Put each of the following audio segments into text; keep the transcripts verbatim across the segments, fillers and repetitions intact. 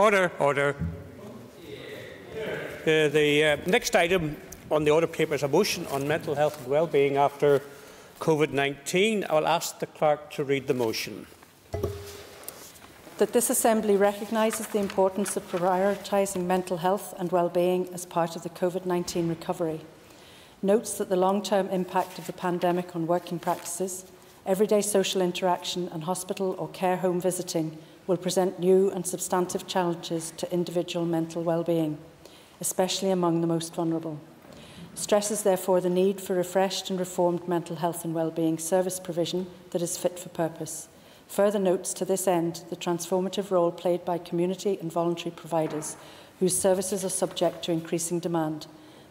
Order, order. Uh, the uh, next item on the order paper is a motion on mental health and well-being after COVID nineteen. I will ask the clerk to read the motion. That this Assembly recognises the importance of prioritising mental health and well-being as part of the COVID nineteen recovery. Notes that the long-term impact of the pandemic on working practices, everyday social interaction and hospital or care home visiting will present new and substantive challenges to individual mental well-being, especially among the most vulnerable. Stresses therefore the need for refreshed and reformed mental health and well-being service provision that is fit for purpose. Further notes to this end the transformative role played by community and voluntary providers whose services are subject to increasing demand,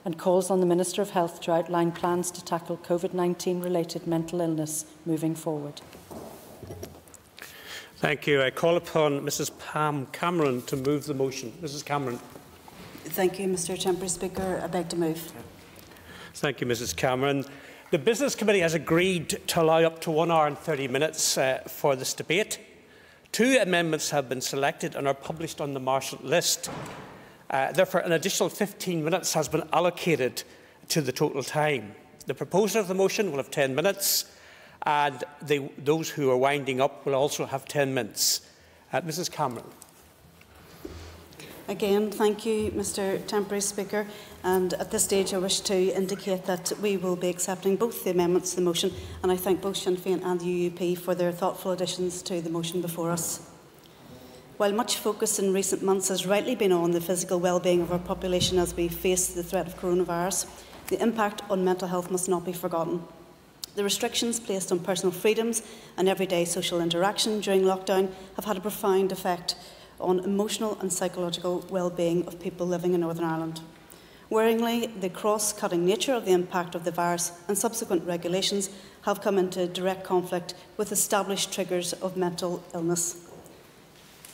and calls on the Minister of Health to outline plans to tackle COVID nineteen related mental illness moving forward. Thank you. I call upon Mrs Pam Cameron to move the motion. Mrs Cameron. Thank you, Mr Temporary Speaker. I beg to move. Thank you, Mrs Cameron. The Business Committee has agreed to allow up to one hour and thirty minutes uh, for this debate. Two amendments have been selected and are published on the Marshal list. Uh, therefore, an additional fifteen minutes has been allocated to the total time. The proposer of the motion will have ten minutes, and they, those who are winding up will also have ten minutes. Uh, Mrs Cameron. Again, thank you, Mr Temporary Speaker. And at this stage, I wish to indicate that we will be accepting both the amendments to the motion, and I thank both Sinn Féin and the U U P for their thoughtful additions to the motion before us. While much focus in recent months has rightly been on the physical well-being of our population as we face the threat of coronavirus, the impact on mental health must not be forgotten. The restrictions placed on personal freedoms and everyday social interaction during lockdown have had a profound effect on emotional and psychological well-being of people living in Northern Ireland. Worryingly, the cross-cutting nature of the impact of the virus and subsequent regulations have come into direct conflict with established triggers of mental illness,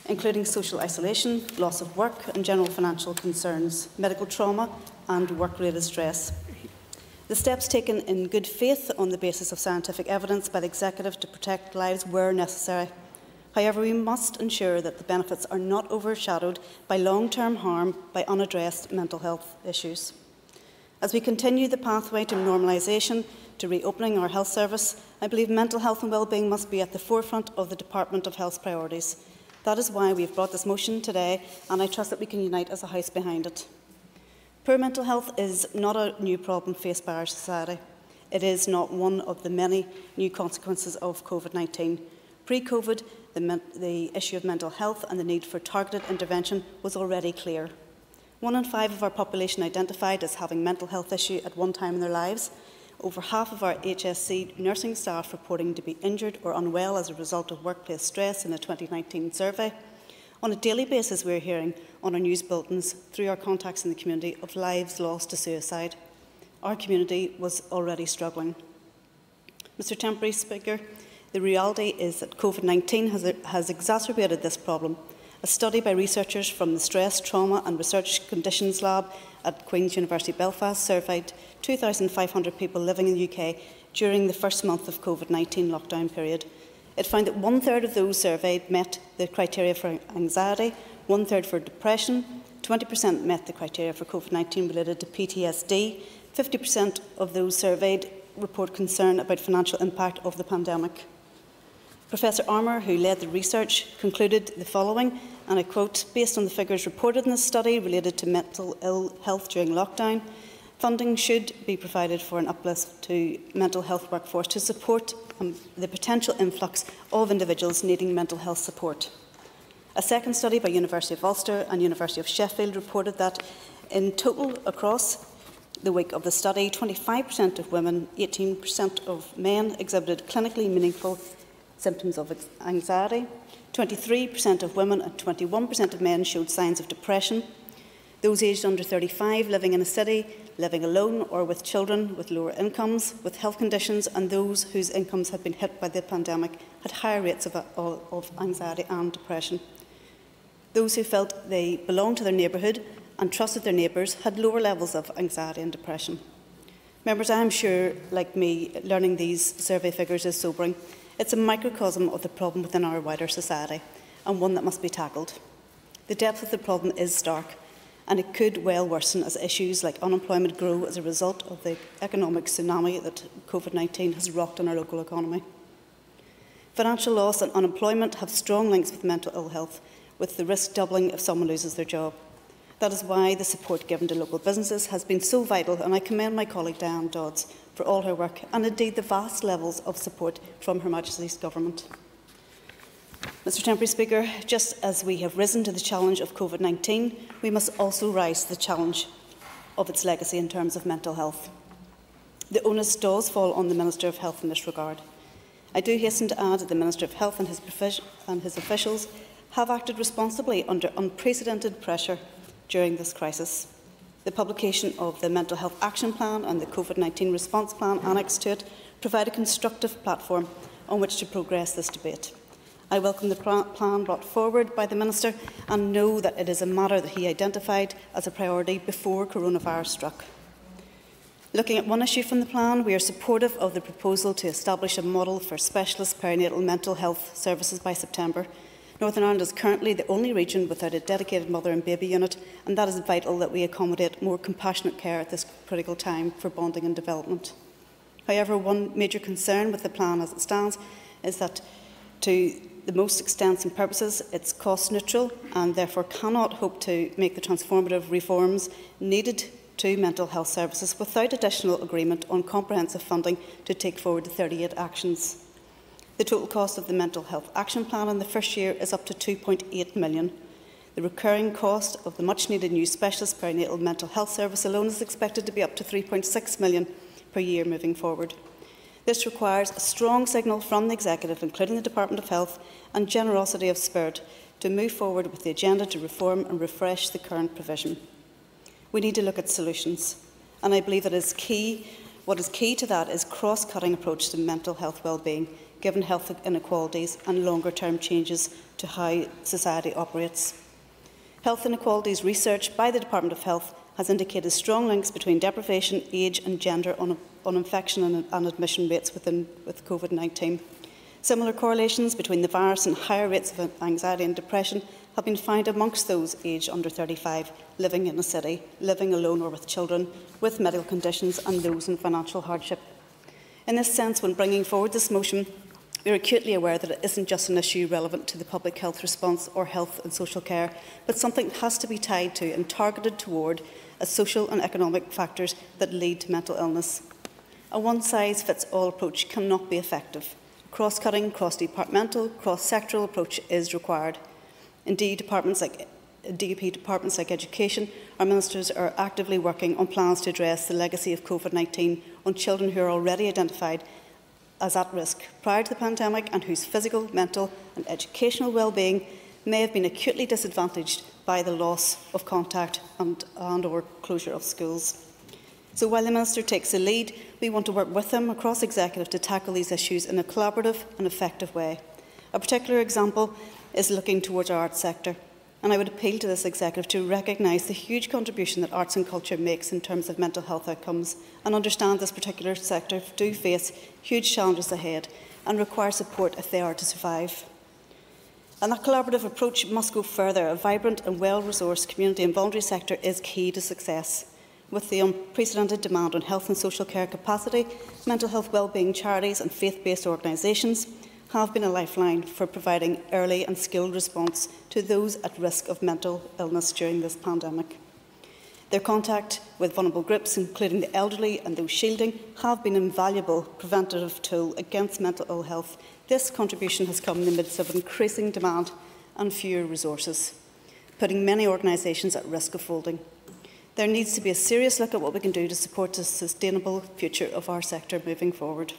including social isolation, loss of work and general financial concerns, medical trauma and work-related stress. The steps taken in good faith on the basis of scientific evidence by the Executive to protect lives were necessary. However, we must ensure that the benefits are not overshadowed by long-term harm by unaddressed mental health issues. As we continue the pathway to normalisation, to reopening our health service, I believe mental health and wellbeing must be at the forefront of the Department of Health's priorities. That is why we have brought this motion today, and I trust that we can unite as a House behind it. Poor mental health is not a new problem faced by our society. It is not one of the many new consequences of COVID nineteen. Pre-COVID, the, the issue of mental health and the need for targeted intervention was already clear. One in five of our population identified as having mental health issue at one time in their lives. Over half of our H S C nursing staff reporting to be injured or unwell as a result of workplace stress in a twenty nineteen survey. On a daily basis, we are hearing on our news bulletins through our contacts in the community of lives lost to suicide. Our community was already struggling. Mr Temporary Speaker, the reality is that COVID nineteen has, has exacerbated this problem. A study by researchers from the Stress, Trauma, and Research Conditions Lab at Queen's University Belfast surveyed two thousand five hundred people living in the U K during the first month of COVID nineteen lockdown period. It found that one-third of those surveyed met the criteria for anxiety, one-third for depression, twenty percent met the criteria for COVID nineteen related to P T S D, fifty percent of those surveyed report concern about financial impact of the pandemic. Professor Armour, who led the research, concluded the following, and I quote, "Based on the figures reported in this study related to mental ill health during lockdown, funding should be provided for an uplift to mental health workforce to support um, the potential influx of individuals needing mental health support." A second study by University of Ulster and University of Sheffield reported that in total across the week of the study, twenty-five percent of women, eighteen percent of men exhibited clinically meaningful symptoms of anxiety, twenty-three percent of women and twenty-one percent of men showed signs of depression. Those aged under thirty-five living in a city, living alone or with children with lower incomes, with health conditions, and those whose incomes had been hit by the pandemic had higher rates of, of anxiety and depression. Those who felt they belonged to their neighbourhood and trusted their neighbours had lower levels of anxiety and depression. Members, I am sure, like me, learning these survey figures is sobering. It's a microcosm of the problem within our wider society, and one that must be tackled. The depth of the problem is stark, and it could well worsen as issues like unemployment grow as a result of the economic tsunami that COVID nineteen has rocked on our local economy. Financial loss and unemployment have strong links with mental ill health, with the risk doubling if someone loses their job. That is why the support given to local businesses has been so vital, and I commend my colleague Diane Dodds for all her work and indeed the vast levels of support from Her Majesty's Government. Mister Temporary Speaker, just as we have risen to the challenge of COVID nineteen, we must also rise to the challenge of its legacy in terms of mental health. The onus does fall on the Minister of Health in this regard. I do hasten to add that the Minister of Health and his, and his officials have acted responsibly under unprecedented pressure during this crisis. The publication of the Mental Health Action Plan and the COVID nineteen Response Plan annexed to it provide a constructive platform on which to progress this debate. I welcome the plan brought forward by the Minister and know that it is a matter that he identified as a priority before coronavirus struck. Looking at one issue from the plan, we are supportive of the proposal to establish a model for specialist perinatal mental health services by September. Northern Ireland is currently the only region without a dedicated mother and baby unit, and that is vital that we accommodate more compassionate care at this critical time for bonding and development. However, one major concern with the plan as it stands is that to the most extents and purposes it's cost neutral and therefore cannot hope to make the transformative reforms needed to mental health services without additional agreement on comprehensive funding to take forward the thirty-eight actions. The total cost of the Mental Health Action Plan in the first year is up to two point eight million pounds. The recurring cost of the much-needed new specialist perinatal mental health service alone is expected to be up to three point six million pounds per year moving forward. This requires a strong signal from the Executive, including the Department of Health, and generosity of spirit to move forward with the agenda to reform and refresh the current provision. We need to look at solutions, and I believe that is key. What is key to that is a cross-cutting approach to mental health well-being, given health inequalities and longer-term changes to how society operates. Health inequalities research by the Department of Health has indicated strong links between deprivation, age and gender on, on infection and, and admission rates within, with COVID nineteen. Similar correlations between the virus and higher rates of anxiety and depression have been found amongst those aged under thirty-five, living in a city, living alone or with children, with medical conditions and those in financial hardship. In this sense, when bringing forward this motion, we are acutely aware that it isn't just an issue relevant to the public health response or health and social care, but something that has to be tied to and targeted toward as social and economic factors that lead to mental illness. A one-size-fits-all approach cannot be effective. Cross-cutting, cross-departmental, cross-sectoral approach is required. Indeed, departments like D U P departments like education, our ministers are actively working on plans to address the legacy of COVID nineteen on children who are already identified as at risk prior to the pandemic and whose physical, mental and educational well-being may have been acutely disadvantaged by the loss of contact and, and or closure of schools. So while the Minister takes the lead, we want to work with him across executive to tackle these issues in a collaborative and effective way. A particular example is looking towards our arts sector, and I would appeal to this Executive to recognise the huge contribution that arts and culture makes in terms of mental health outcomes, and understand this particular sector do face huge challenges ahead and require support if they are to survive. And that collaborative approach must go further. A vibrant and well-resourced community and voluntary sector is key to success. With the unprecedented demand on health and social care capacity, mental health wellbeing charities and faith-based organisations have been a lifeline for providing early and skilled response to those at risk of mental illness during this pandemic. Their contact with vulnerable groups, including the elderly and those shielding, have been an invaluable preventative tool against mental ill health. This contribution has come in the midst of increasing demand and fewer resources, putting many organisations at risk of folding. There needs to be a serious look at what we can do to support the sustainable future of our sector moving forward.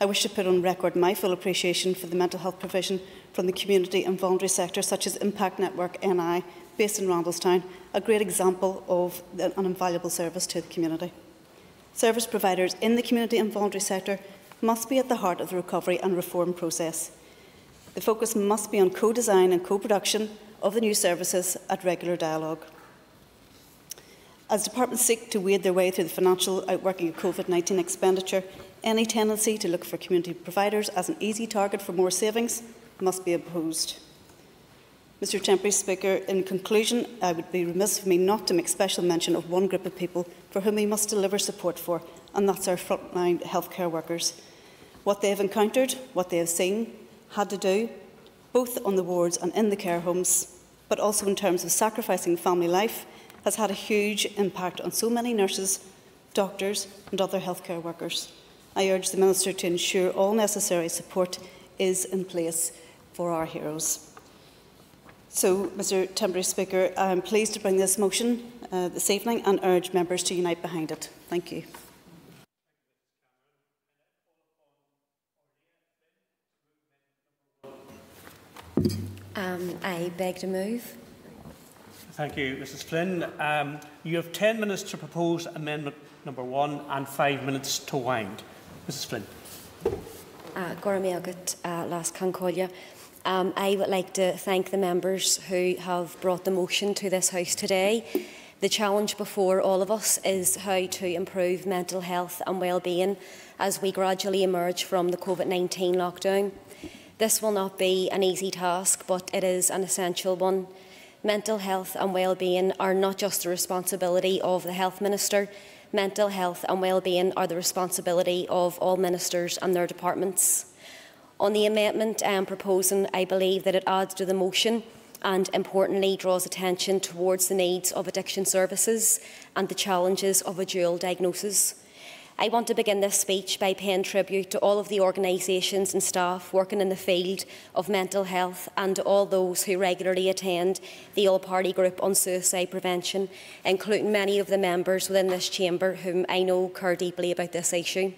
I wish to put on record my full appreciation for the mental health provision from the community and voluntary sector, such as Impact Network N I, based in Randallstown, a great example of an invaluable service to the community. Service providers in the community and voluntary sector must be at the heart of the recovery and reform process. The focus must be on co-design and co-production of the new services at regular dialogue. As departments seek to wade their way through the financial outworking of COVID nineteen expenditure, any tendency to look for community providers as an easy target for more savings must be opposed. Mister Temporary Speaker, in conclusion, I would be remiss for me not to make special mention of one group of people for whom we must deliver support for, and that's our frontline healthcare workers. What they have encountered, what they have seen, had to do, both on the wards and in the care homes, but also in terms of sacrificing family life, has had a huge impact on so many nurses, doctors and other healthcare workers. I urge the Minister to ensure all necessary support is in place for our heroes. So, Mister Temporary Speaker, I am pleased to bring this motion uh, this evening and urge members to unite behind it. Thank you. Um, I beg to move. Thank you, Missus Flynn. Um, you have ten minutes to propose amendment number one and five minutes to wind. Missus Flynn. Uh, um, I would like to thank the members who have brought the motion to this House today. The challenge before all of us is how to improve mental health and well-being as we gradually emerge from the COVID nineteen lockdown. This will not be an easy task, but it is an essential one. Mental health and well-being are not just the responsibility of the Health Minister. Mental health and well-being are the responsibility of all ministers and their departments. On the amendment I am proposing, I believe that it adds to the motion and importantly draws attention towards the needs of addiction services and the challenges of a dual diagnosis. I want to begin this speech by paying tribute to all of the organisations and staff working in the field of mental health and to all those who regularly attend the all-party group on suicide prevention, including many of the members within this chamber whom I know care deeply about this issue.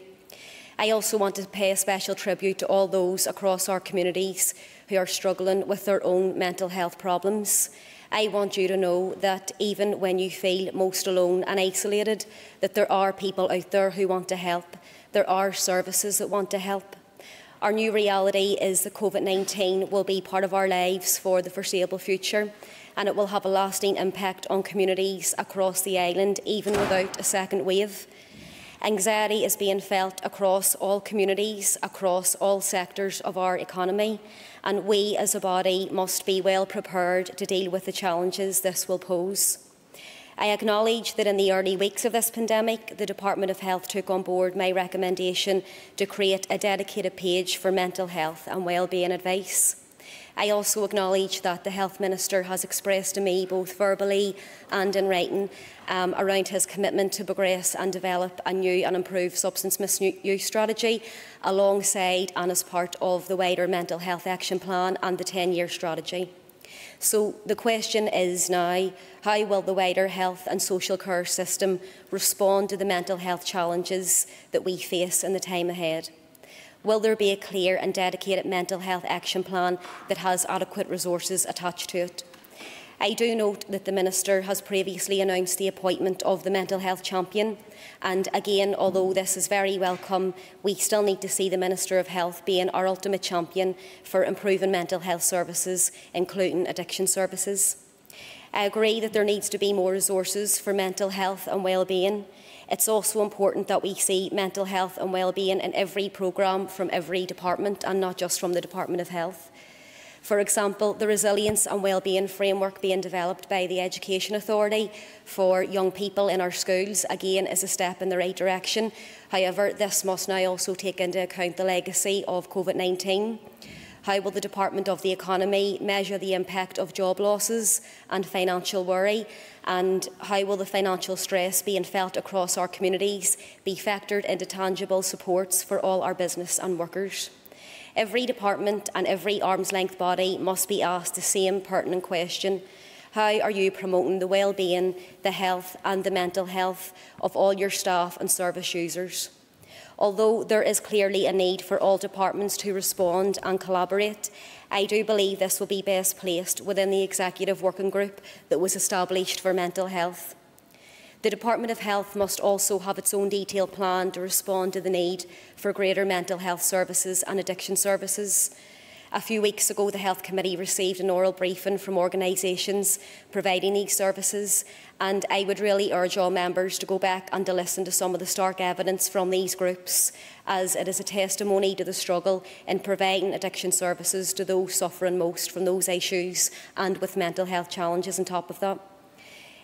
I also want to pay a special tribute to all those across our communities who are struggling with their own mental health problems. I want you to know that even when you feel most alone and isolated, that there are people out there who want to help. There are services that want to help. Our new reality is that COVID nineteen will be part of our lives for the foreseeable future, and it will have a lasting impact on communities across the island, even without a second wave. Anxiety is being felt across all communities, across all sectors of our economy, and we as a body must be well prepared to deal with the challenges this will pose. I acknowledge that in the early weeks of this pandemic, the Department of Health took on board my recommendation to create a dedicated page for mental health and wellbeing advice. I also acknowledge that the Health Minister has expressed to me, both verbally and in writing, um, around his commitment to progress and develop a new and improved substance misuse strategy alongside and as part of the wider Mental Health Action Plan and the ten-year strategy. So the question is now, how will the wider health and social care system respond to the mental health challenges that we face in the time ahead? Will there be a clear and dedicated mental health action plan that has adequate resources attached to it? I do note that the Minister has previously announced the appointment of the Mental Health Champion, and again, although this is very welcome, we still need to see the Minister of Health being our ultimate champion for improving mental health services, including addiction services. I agree that there needs to be more resources for mental health and well-being. It's also important that we see mental health and well-being in every programme from every department and not just from the Department of Health. For example, the Resilience and Wellbeing Framework being developed by the Education Authority for young people in our schools, again, is a step in the right direction. However, this must now also take into account the legacy of COVID nineteen. How will the Department of the Economy measure the impact of job losses and financial worry? And how will the financial stress being felt across our communities be factored into tangible supports for all our business and workers? Every department and every arm's length body must be asked the same pertinent question. How are you promoting the well-being, the health and the mental health of all your staff and service users? Although there is clearly a need for all departments to respond and collaborate, I do believe this will be best placed within the Executive Working Group that was established for mental health. The Department of Health must also have its own detailed plan to respond to the need for greater mental health services and addiction services. A few weeks ago, the Health Committee received an oral briefing from organisations providing these services, and I would really urge all members to go back and to listen to some of the stark evidence from these groups, as it is a testimony to the struggle in providing addiction services to those suffering most from those issues and with mental health challenges on top of that.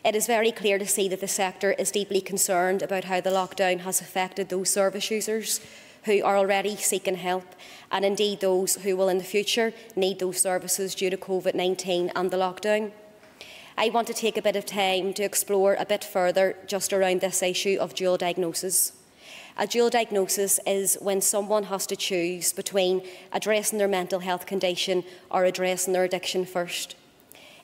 It is very clear to see that the sector is deeply concerned about how the lockdown has affected those service users who are already seeking help, and indeed those who will in the future need those services due to COVID nineteen and the lockdown. I want to take a bit of time to explore a bit further just around this issue of dual diagnosis. A dual diagnosis is when someone has to choose between addressing their mental health condition or addressing their addiction first.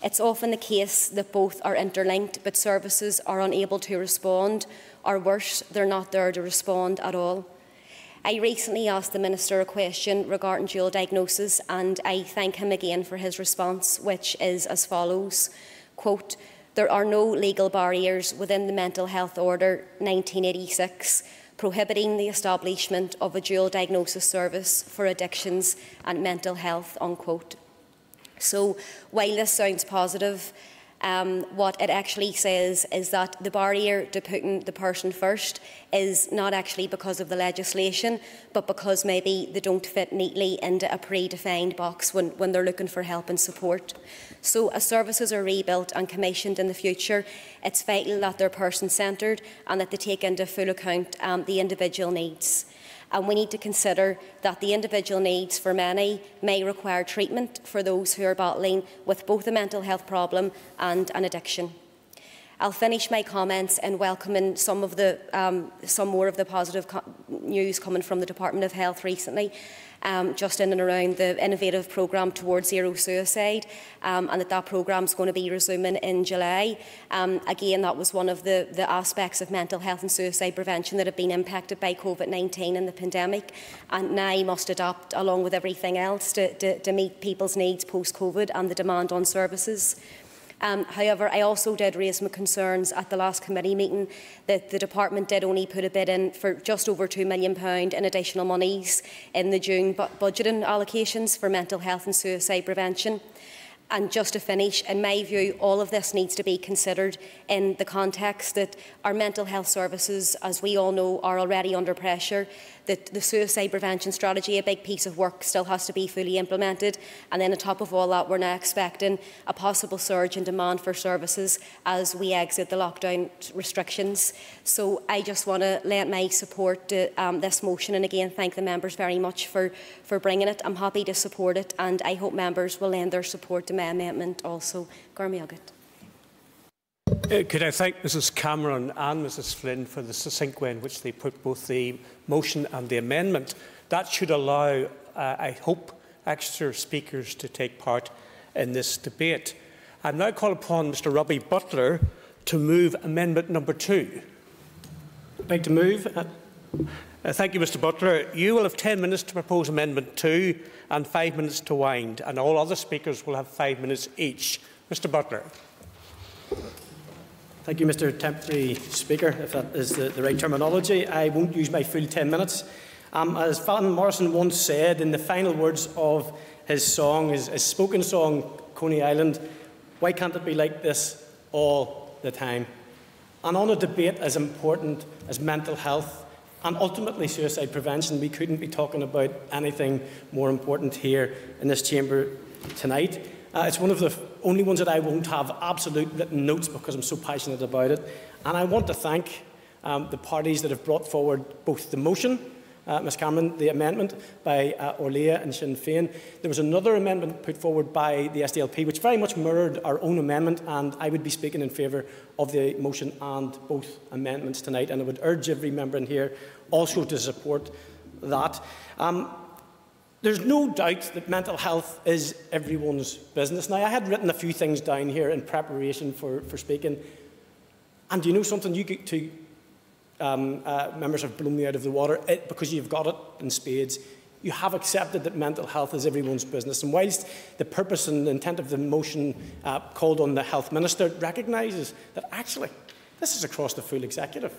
It's often the case that both are interlinked, but services are unable to respond, or worse, they're not there to respond at all. I recently asked the Minister a question regarding dual diagnosis, and I thank him again for his response, which is as follows, quote, "There are no legal barriers within the Mental Health Order nineteen eighty-six prohibiting the establishment of a dual diagnosis service for addictions and mental health," unquote. So while this sounds positive, Um, what it actually says is that the barrier to putting the person first is not actually because of the legislation, but because maybe they don't fit neatly into a predefined box when, when they're looking for help and support. So as services are rebuilt and commissioned in the future, it's vital that they're person-centred and that they take into full account um, the individual needs. And we need to consider that the individual needs for many may require treatment for those who are battling with both a mental health problem and an addiction. I'll finish my comments in welcoming some of the, um, some more of the positive co news coming from the Department of Health recently, um, just in and around the innovative programme towards zero suicide, um, and that that programme is going to be resuming in July. Um, again, that was one of the, the aspects of mental health and suicide prevention that have been impacted by COVID nineteen and the pandemic, and now must adapt along with everything else to, to, to meet people's needs post-COVID and the demand on services. Um, however, I also did raise my concerns at the last committee meeting that the department did only put a bid in for just over two million pounds in additional monies in the June bu budgeting allocations for mental health and suicide prevention. And just to finish, in my view, all of this needs to be considered in the context that our mental health services, as we all know, are already under pressure, that the suicide prevention strategy, a big piece of work, still has to be fully implemented. And then on top of all that, we're now expecting a possible surge in demand for services as we exit the lockdown restrictions. So I just want to lend my support to um, this motion, and again thank the members very much for, for bringing it. I'm happy to support it, and I hope members will lend their support to my amendment also. Uh, could I thank Mrs Cameron and Mrs Flynn for the succinct way in which they put both the motion and the amendment. That should allow, uh, I hope, extra speakers to take part in this debate. I now call upon Mr Robbie Butler to move amendment number two. I'd like to move. Uh, uh, thank you, Mr Butler. You will have ten minutes to propose amendment two and five minutes to wind, and all other speakers will have five minutes each. Mr Butler. Thank you, Mr Temporary Speaker, if that is the, the right terminology. I won't use my full ten minutes. Um, as Van Morrison once said in the final words of his song, his, his spoken song, Coney Island, "Why can't it be like this all the time?" And on a debate as important as mental health and ultimately suicide prevention, we couldn't be talking about anything more important here in this chamber tonight. Uh, it's one of the only ones that I won't have absolute written notes because I'm so passionate about it. And I want to thank um, the parties that have brought forward both the motion, uh, Ms Cameron, the amendment by uh, Orlea and Sinn Féin. There was another amendment put forward by the S D L P, which very much mirrored our own amendment, and I would be speaking in favour of the motion and both amendments tonight. And I would urge every member in here also to support that. Um, There's no doubt that mental health is everyone's business. Now, I had written a few things down here in preparation for, for speaking, and do you know something? You two um, uh, members have blown me out of the water it, because you've got it in spades. You have accepted that mental health is everyone's business, and whilst the purpose and intent of the motion uh, called on the Health Minister recognises that actually this is across the full executive.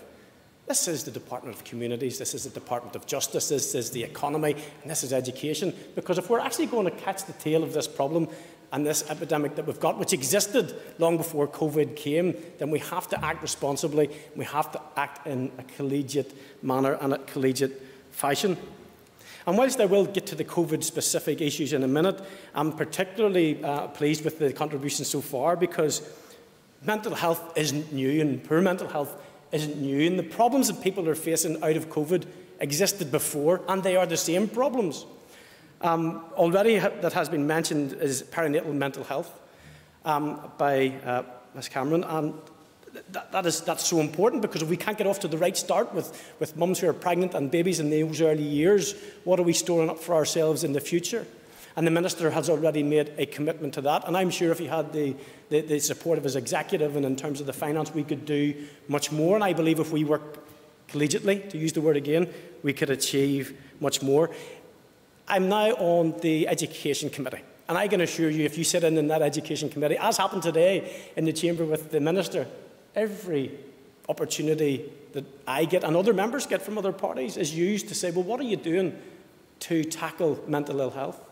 This is the Department of Communities, this is the Department of Justice, this is the economy, and this is education. Because if we're actually going to catch the tail of this problem and this epidemic that we've got, which existed long before COVID came, then we have to act responsibly, we have to act in a collegiate manner and a collegiate fashion. And whilst I will get to the COVID-specific issues in a minute, I'm particularly uh, pleased with the contribution so far, because mental health isn't new, and poor mental health isn't new, and the problems that people are facing out of COVID existed before, and they are the same problems. Um, already ha that has been mentioned is perinatal mental health um, by uh, Miz Cameron, and th that is, that's so important, because if we can't get off to the right start with, with mums who are pregnant and babies in those early years, what are we storing up for ourselves in the future? And the Minister has already made a commitment to that. And I'm sure if he had the, the, the support of his executive and in terms of the finance, we could do much more. And I believe if we work collegiately, to use the word again, we could achieve much more. I'm now on the Education Committee. And I can assure you, if you sit in, in that Education Committee, as happened today in the chamber with the Minister, every opportunity that I get and other members get from other parties is used to say, well, what are you doing to tackle mental ill health?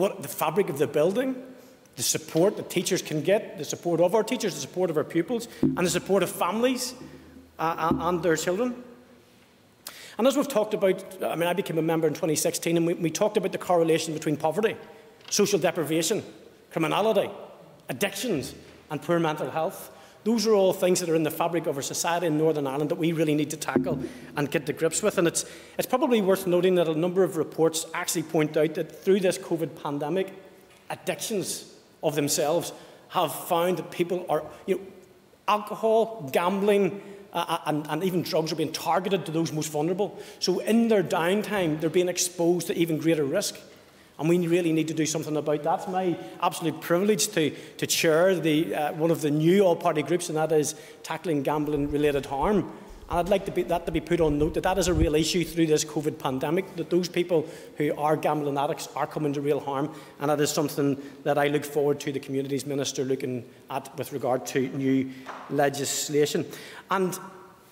What, the fabric of the building, the support that teachers can get, the support of our teachers, the support of our pupils, and the support of families uh, and their children. And as we've talked about, I mean, I became a member in twenty sixteen, and we, we talked about the correlation between poverty, social deprivation, criminality, addictions, and poor mental health. Those are all things that are in the fabric of our society in Northern Ireland that we really need to tackle and get to grips with. And it's, it's probably worth noting that a number of reports actually point out that through this COVID pandemic, addictions of themselves have found that people are, you know, alcohol, gambling, uh, and, and even drugs are being targeted to those most vulnerable. So in their downtime, they're being exposed to even greater risk. And we really need to do something about that. It's my absolute privilege to, to chair the, uh, one of the new all-party groups, and that is tackling gambling-related harm. And I'd like to be, that to be put on note that that is a real issue through this COVID pandemic, that those people who are gambling addicts are coming to real harm, and that is something that I look forward to the Communities Minister looking at with regard to new legislation. And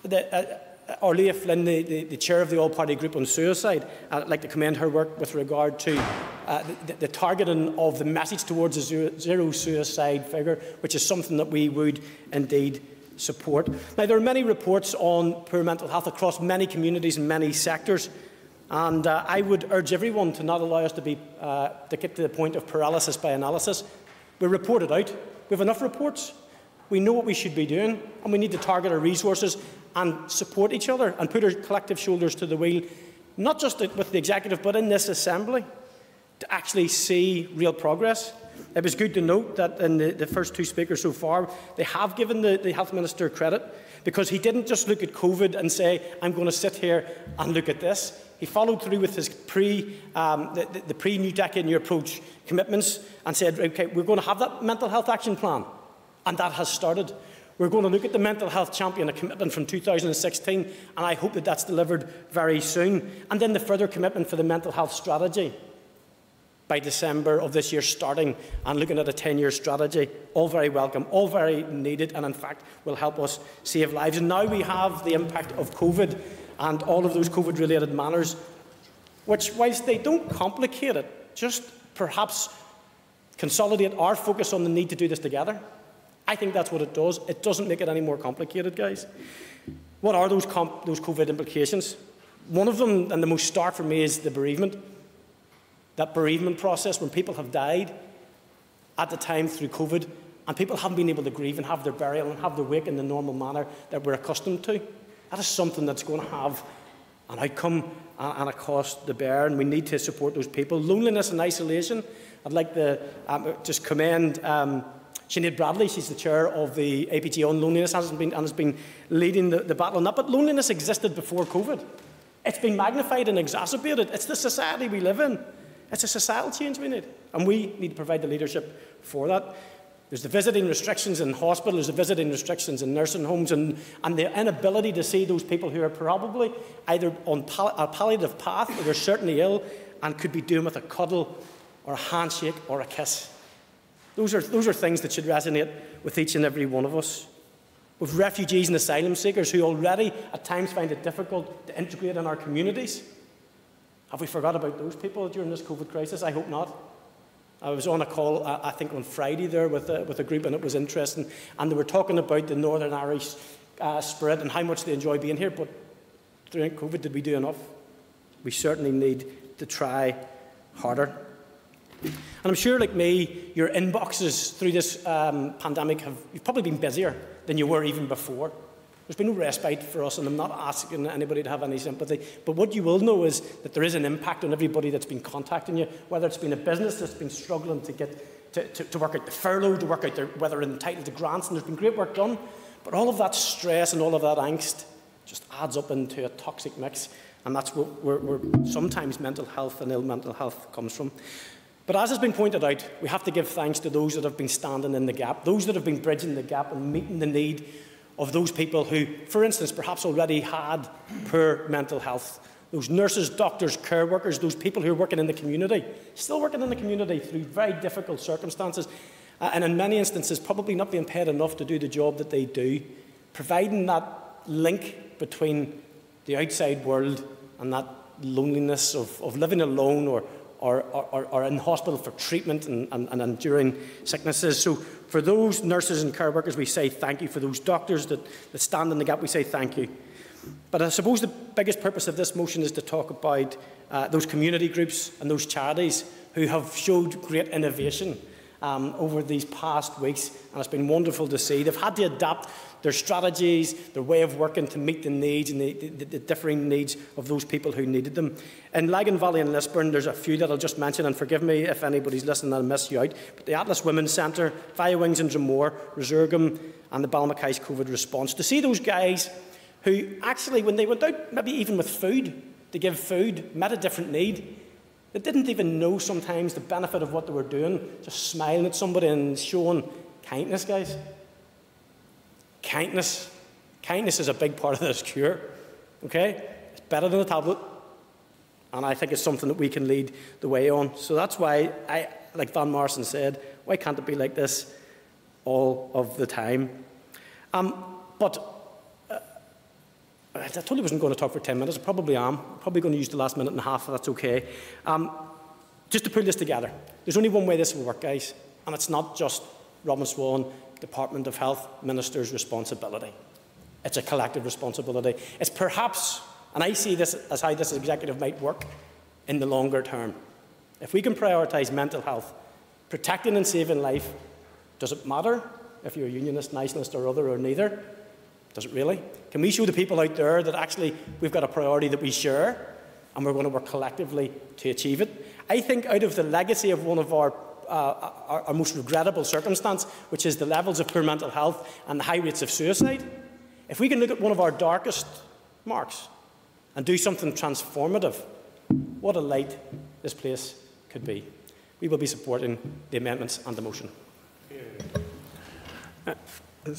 the, uh, Órlaithí Flynn, the, the, the chair of the all-party group on suicide, I'd like to commend her work with regard to uh, the, the targeting of the message towards a zero, zero suicide figure, which is something that we would indeed support. Now, there are many reports on poor mental health across many communities and many sectors, and uh, I would urge everyone to not allow us to, be, uh, to get to the point of paralysis by analysis. We report it out. We have enough reports. We know what we should be doing, and we need to target our resources and support each other and put our collective shoulders to the wheel, not just with the executive, but in this assembly, to actually see real progress. It was good to note that in the, the first two speakers so far, they have given the, the Health Minister credit, because he didn't just look at COVID and say, I'm going to sit here and look at this. He followed through with his pre, um, the, the, the pre-New Decade New Approach commitments and said, OK, we're going to have that Mental Health Action Plan. And that has started. We're going to look at the Mental Health Champion, a commitment from two thousand sixteen, and I hope that that's delivered very soon. And then the further commitment for the Mental Health Strategy by December of this year starting, and looking at a ten-year strategy. All very welcome, all very needed, and in fact will help us save lives. And now we have the impact of COVID and all of those COVID-related matters, which, whilst they don't complicate it, just perhaps consolidate our focus on the need to do this together. I think that's what it does. It doesn't make it any more complicated, guys. What are those, comp those COVID implications? One of them, and the most stark for me, is the bereavement. That bereavement process when people have died at the time through COVID, and people haven't been able to grieve and have their burial and have their wake in the normal manner that we're accustomed to. That is something that's going to have an outcome and a cost to bear, and we need to support those people. Loneliness and isolation. I'd like to um, just commend... Um, Sinead Bradley, she's the chair of the A P G on loneliness, has been, and has been leading the, the battle on that. But loneliness existed before COVID. It's been magnified and exacerbated. It's the society we live in. It's a societal change we need. And we need to provide the leadership for that. There's the visiting restrictions in hospitals, there's the visiting restrictions in nursing homes, and, and the inability to see those people who are probably either on pal a palliative path or they're certainly ill and could be doing with a cuddle or a handshake or a kiss. Those are, those are things that should resonate with each and every one of us. with refugees and asylum seekers who already at times find it difficult to integrate in our communities? Have we forgot about those people during this COVID crisis? I hope not. I was on a call, I think, on Friday there with a, with a group, and it was interesting. And they were talking about the Northern Irish uh, spirit and how much they enjoy being here. But during COVID, did we do enough? We certainly need to try harder. And I'm sure, like me, your inboxes through this um, pandemic have you've probably been busier than you were even before. There's been no respite for us, and I'm not asking anybody to have any sympathy. But what you will know is that there is an impact on everybody that's been contacting you, whether it's been a business that's been struggling to get to, to, to work out the furlough, to work out their, whether they're entitled to grants, and there's been great work done. But all of that stress and all of that angst just adds up into a toxic mix, and that's where, where, where sometimes mental health and ill mental health comes from. But as has been pointed out, we have to give thanks to those that have been standing in the gap, those that have been bridging the gap and meeting the need of those people who, for instance, perhaps already had poor mental health. Those nurses, doctors, care workers, those people who are working in the community, still working in the community through very difficult circumstances, uh, and in many instances probably not being paid enough to do the job that they do, providing that link between the outside world and that loneliness of, of living alone or Or, or, or in hospital for treatment and, and, and enduring sicknesses. So for those nurses and care workers, we say thank you. For those doctors that, that stand in the gap, we say thank you. But I suppose the biggest purpose of this motion is to talk about uh, those community groups and those charities who have showed great innovation um, over these past weeks. And it's been wonderful to see. They've had to adapt their strategies, their way of working to meet the needs and the, the, the differing needs of those people who needed them. In Lagan Valley and Lisburn, there's a few that I'll just mention, and forgive me if anybody's listening, I'll miss you out. But the Atlas Women's Centre, Fire Wings in Dromore, Resurgam, and the Balmachies COVID response. To see those guys who actually, when they went out, maybe even with food, to give food, met a different need. They didn't even know sometimes the benefit of what they were doing, just smiling at somebody and showing kindness, guys. Kindness. Kindness is a big part of this cure. Okay? It's better than a tablet. And I think it's something that we can lead the way on. So that's why, I, like Van Morrison said, why can't it be like this all of the time? Um, but uh, I told you I wasn't going to talk for ten minutes. I probably am. I'm probably going to use the last minute and a half, if that's okay. Um, just to pull this together, there's only one way this will work, guys. And it's not just Robin Swann, Department of Health Minister's responsibility. It's a collective responsibility. It's perhaps, and I see this as how this executive might work in the longer term. If we can prioritise mental health, protecting and saving life, does it matter if you're a unionist, nationalist or other or neither? Does it really? Can we show the people out there that actually we've got a priority that we share and we're going to work collectively to achieve it? I think out of the legacy of one of our Uh, our, our most regrettable circumstance, which is the levels of poor mental health and the high rates of suicide, if we can look at one of our darkest marks and do something transformative, what a light this place could be. We will be supporting the amendments and the motion. Uh,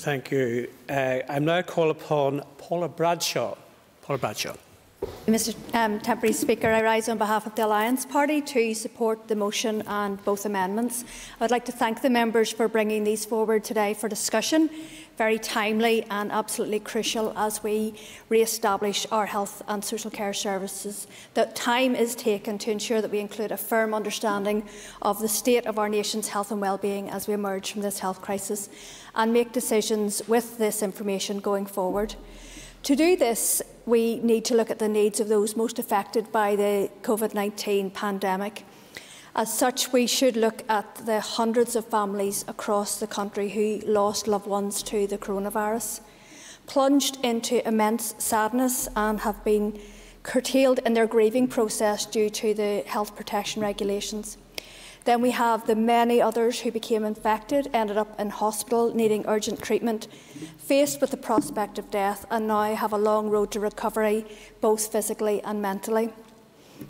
thank you. Uh, I'm now call upon Paula Bradshaw. Paula Bradshaw. Mister Um, Temporary Speaker, I rise on behalf of the Alliance Party to support the motion and both amendments. I would like to thank the members for bringing these forward today for discussion. Very timely and absolutely crucial as we re-establish our health and social care services. That time is taken to ensure that we include a firm understanding of the state of our nation's health and well-being as we emerge from this health crisis and make decisions with this information going forward. To do this, we need to look at the needs of those most affected by the COVID nineteen pandemic. As such, we should look at the hundreds of families across the country who lost loved ones to the coronavirus, plunged into immense sadness and have been curtailed in their grieving process due to the health protection regulations. Then we have the many others who became infected, ended up in hospital needing urgent treatment, faced with the prospect of death, and now have a long road to recovery, both physically and mentally.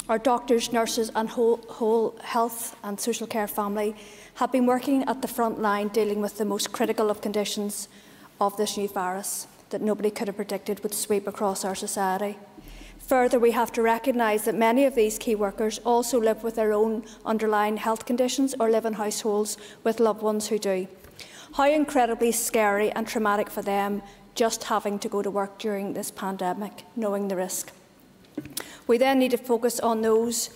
Our doctors, nurses and whole, whole health and social care family have been working at the front line dealing with the most critical of conditions of this new virus that nobody could have predicted would sweep across our society. Further, we have to recognise that many of these key workers also live with their own underlying health conditions or live in households with loved ones who do. How incredibly scary and traumatic for them just having to go to work during this pandemic, knowing the risk. We then need to focus on those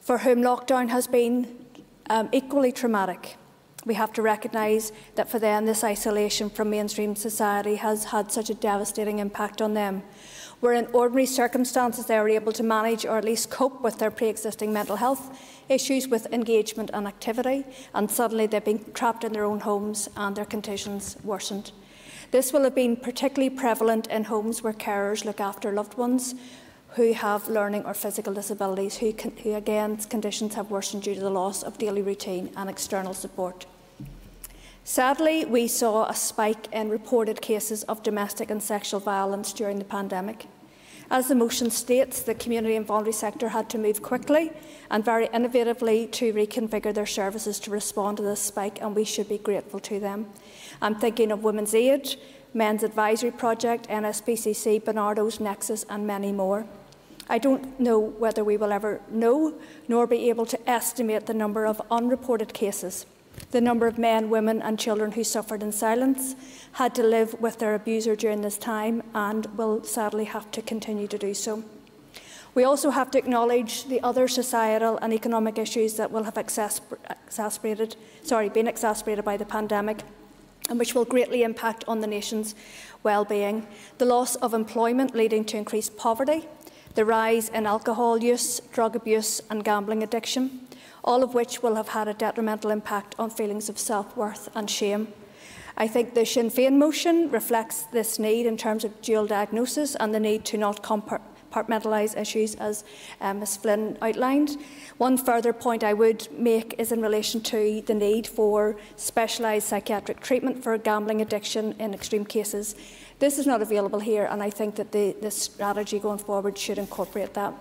for whom lockdown has been um, equally traumatic. We have to recognise that for them this isolation from mainstream society has had such a devastating impact on them, where in ordinary circumstances they are able to manage or at least cope with their pre-existing mental health issues with engagement and activity, and suddenly they've been trapped in their own homes and their conditions worsened. This will have been particularly prevalent in homes where carers look after loved ones who have learning or physical disabilities, who, can, who again conditions have worsened due to the loss of daily routine and external support. Sadly, we saw a spike in reported cases of domestic and sexual violence during the pandemic. As the motion states, the community and voluntary sector had to move quickly and very innovatively to reconfigure their services to respond to this spike, and we should be grateful to them. I'm thinking of Women's Aid, Men's Advisory Project, N S P C C, Barnardo's, Nexus and many more. I don't know whether we will ever know nor be able to estimate the number of unreported cases, the number of men, women and children who suffered in silence, had to live with their abuser during this time and will sadly have to continue to do so. We also have to acknowledge the other societal and economic issues that will have exasper exasperated, sorry, been exacerbated by the pandemic and which will greatly impact on the nation's well-being. The loss of employment leading to increased poverty, the rise in alcohol use, drug abuse and gambling addiction, all of which will have had a detrimental impact on feelings of self-worth and shame. I think the Sinn Féin motion reflects this need in terms of dual diagnosis and the need to not compartmentalise issues, as um, Miz Flynn outlined. One further point I would make is in relation to the need for specialised psychiatric treatment for gambling addiction in extreme cases. This is not available here, and I think that the, the strategy going forward should incorporate that.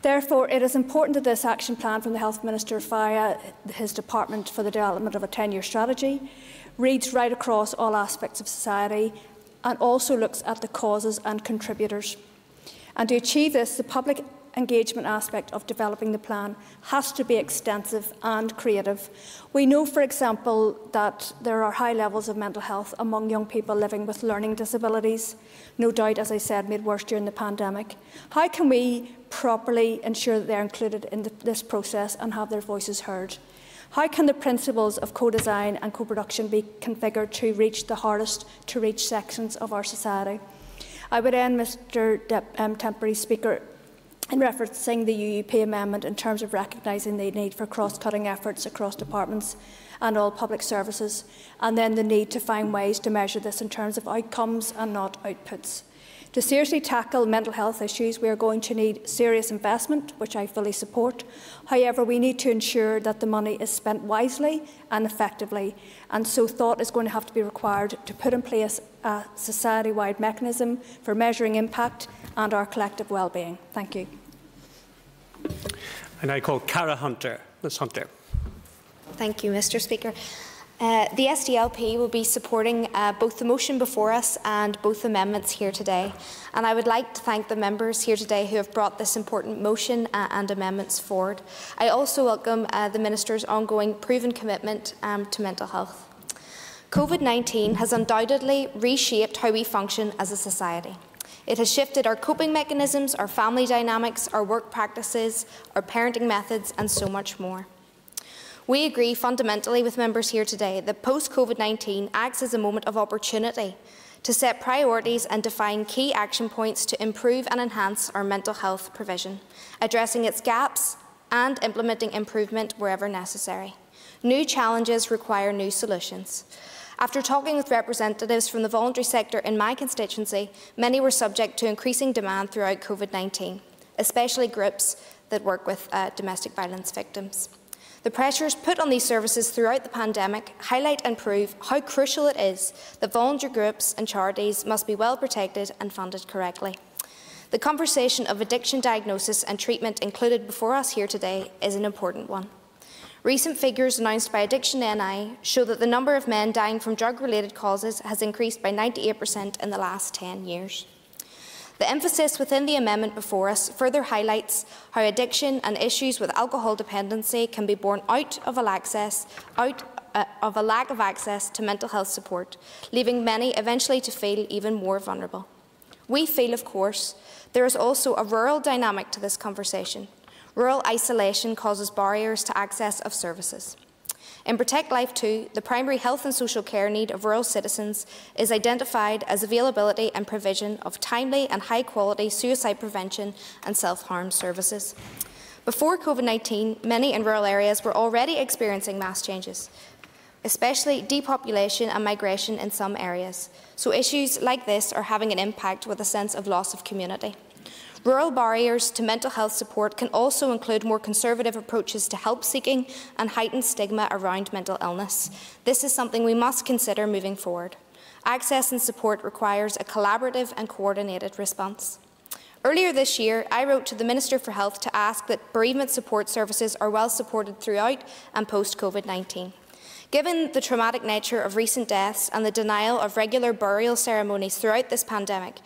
Therefore, it is important that this action plan from the Health Minister via his Department for the Development of a ten-year Strategy reads right across all aspects of society and also looks at the causes and contributors. And to achieve this, the public engagement aspect of developing the plan has to be extensive and creative. We know, for example, that there are high levels of mental health among young people living with learning disabilities, no doubt, as I said, made worse during the pandemic. How can we properly ensure that they are included in the, this process and have their voices heard? How can the principles of co-design and co-production be configured to reach the hardest to reach sections of our society? I would end, Mister De um, Temporary Speaker, in referencing the U U P amendment in terms of recognising the need for cross-cutting efforts across departments and all public services, and then the need to find ways to measure this in terms of outcomes and not outputs. To seriously tackle mental health issues, we are going to need serious investment, which I fully support. However, we need to ensure that the money is spent wisely and effectively, and so thought is going to have to be required to put in place a society-wide mechanism for measuring impact and our collective well-being. Thank you. And I call Cara Hunter. Miz Hunter. Thank you, Mister Speaker. Uh, the S D L P will be supporting uh, both the motion before us and both amendments here today, and I would like to thank the members here today who have brought this important motion uh, and amendments forward. I also welcome uh, the Minister's ongoing proven commitment um, to mental health. COVID nineteen has undoubtedly reshaped how we function as a society. It has shifted our coping mechanisms, our family dynamics, our work practices, our parenting methods and so much more. We agree fundamentally with members here today that post-COVID nineteen acts as a moment of opportunity to set priorities and define key action points to improve and enhance our mental health provision, addressing its gaps and implementing improvement wherever necessary. New challenges require new solutions. After talking with representatives from the voluntary sector in my constituency, many were subject to increasing demand throughout COVID nineteen, especially groups that work with uh, domestic violence victims. The pressures put on these services throughout the pandemic highlight and prove how crucial it is that voluntary groups and charities must be well protected and funded correctly. The conversation of addiction diagnosis and treatment included before us here today is an important one. Recent figures announced by Addiction N I show that the number of men dying from drug-related causes has increased by ninety-eight percent in the last ten years. The emphasis within the amendment before us further highlights how addiction and issues with alcohol dependency can be borne out of, access, out uh, of a lack of access to mental health support, leaving many eventually to feel even more vulnerable. We feel, of course, there is also a rural dynamic to this conversation. Rural isolation causes barriers to access of services. In Protect Life two, the primary health and social care need of rural citizens is identified as availability and provision of timely and high-quality suicide prevention and self-harm services. Before COVID nineteen, many in rural areas were already experiencing mass changes, especially depopulation and migration in some areas. So issues like this are having an impact with a sense of loss of community. Rural barriers to mental health support can also include more conservative approaches to help seeking and heightened stigma around mental illness. This is something we must consider moving forward. Access and support requires a collaborative and coordinated response. Earlier this year, I wrote to the Minister for Health to ask that bereavement support services are well supported throughout and post-COVID nineteen. Given the traumatic nature of recent deaths and the denial of regular burial ceremonies throughout this pandemic,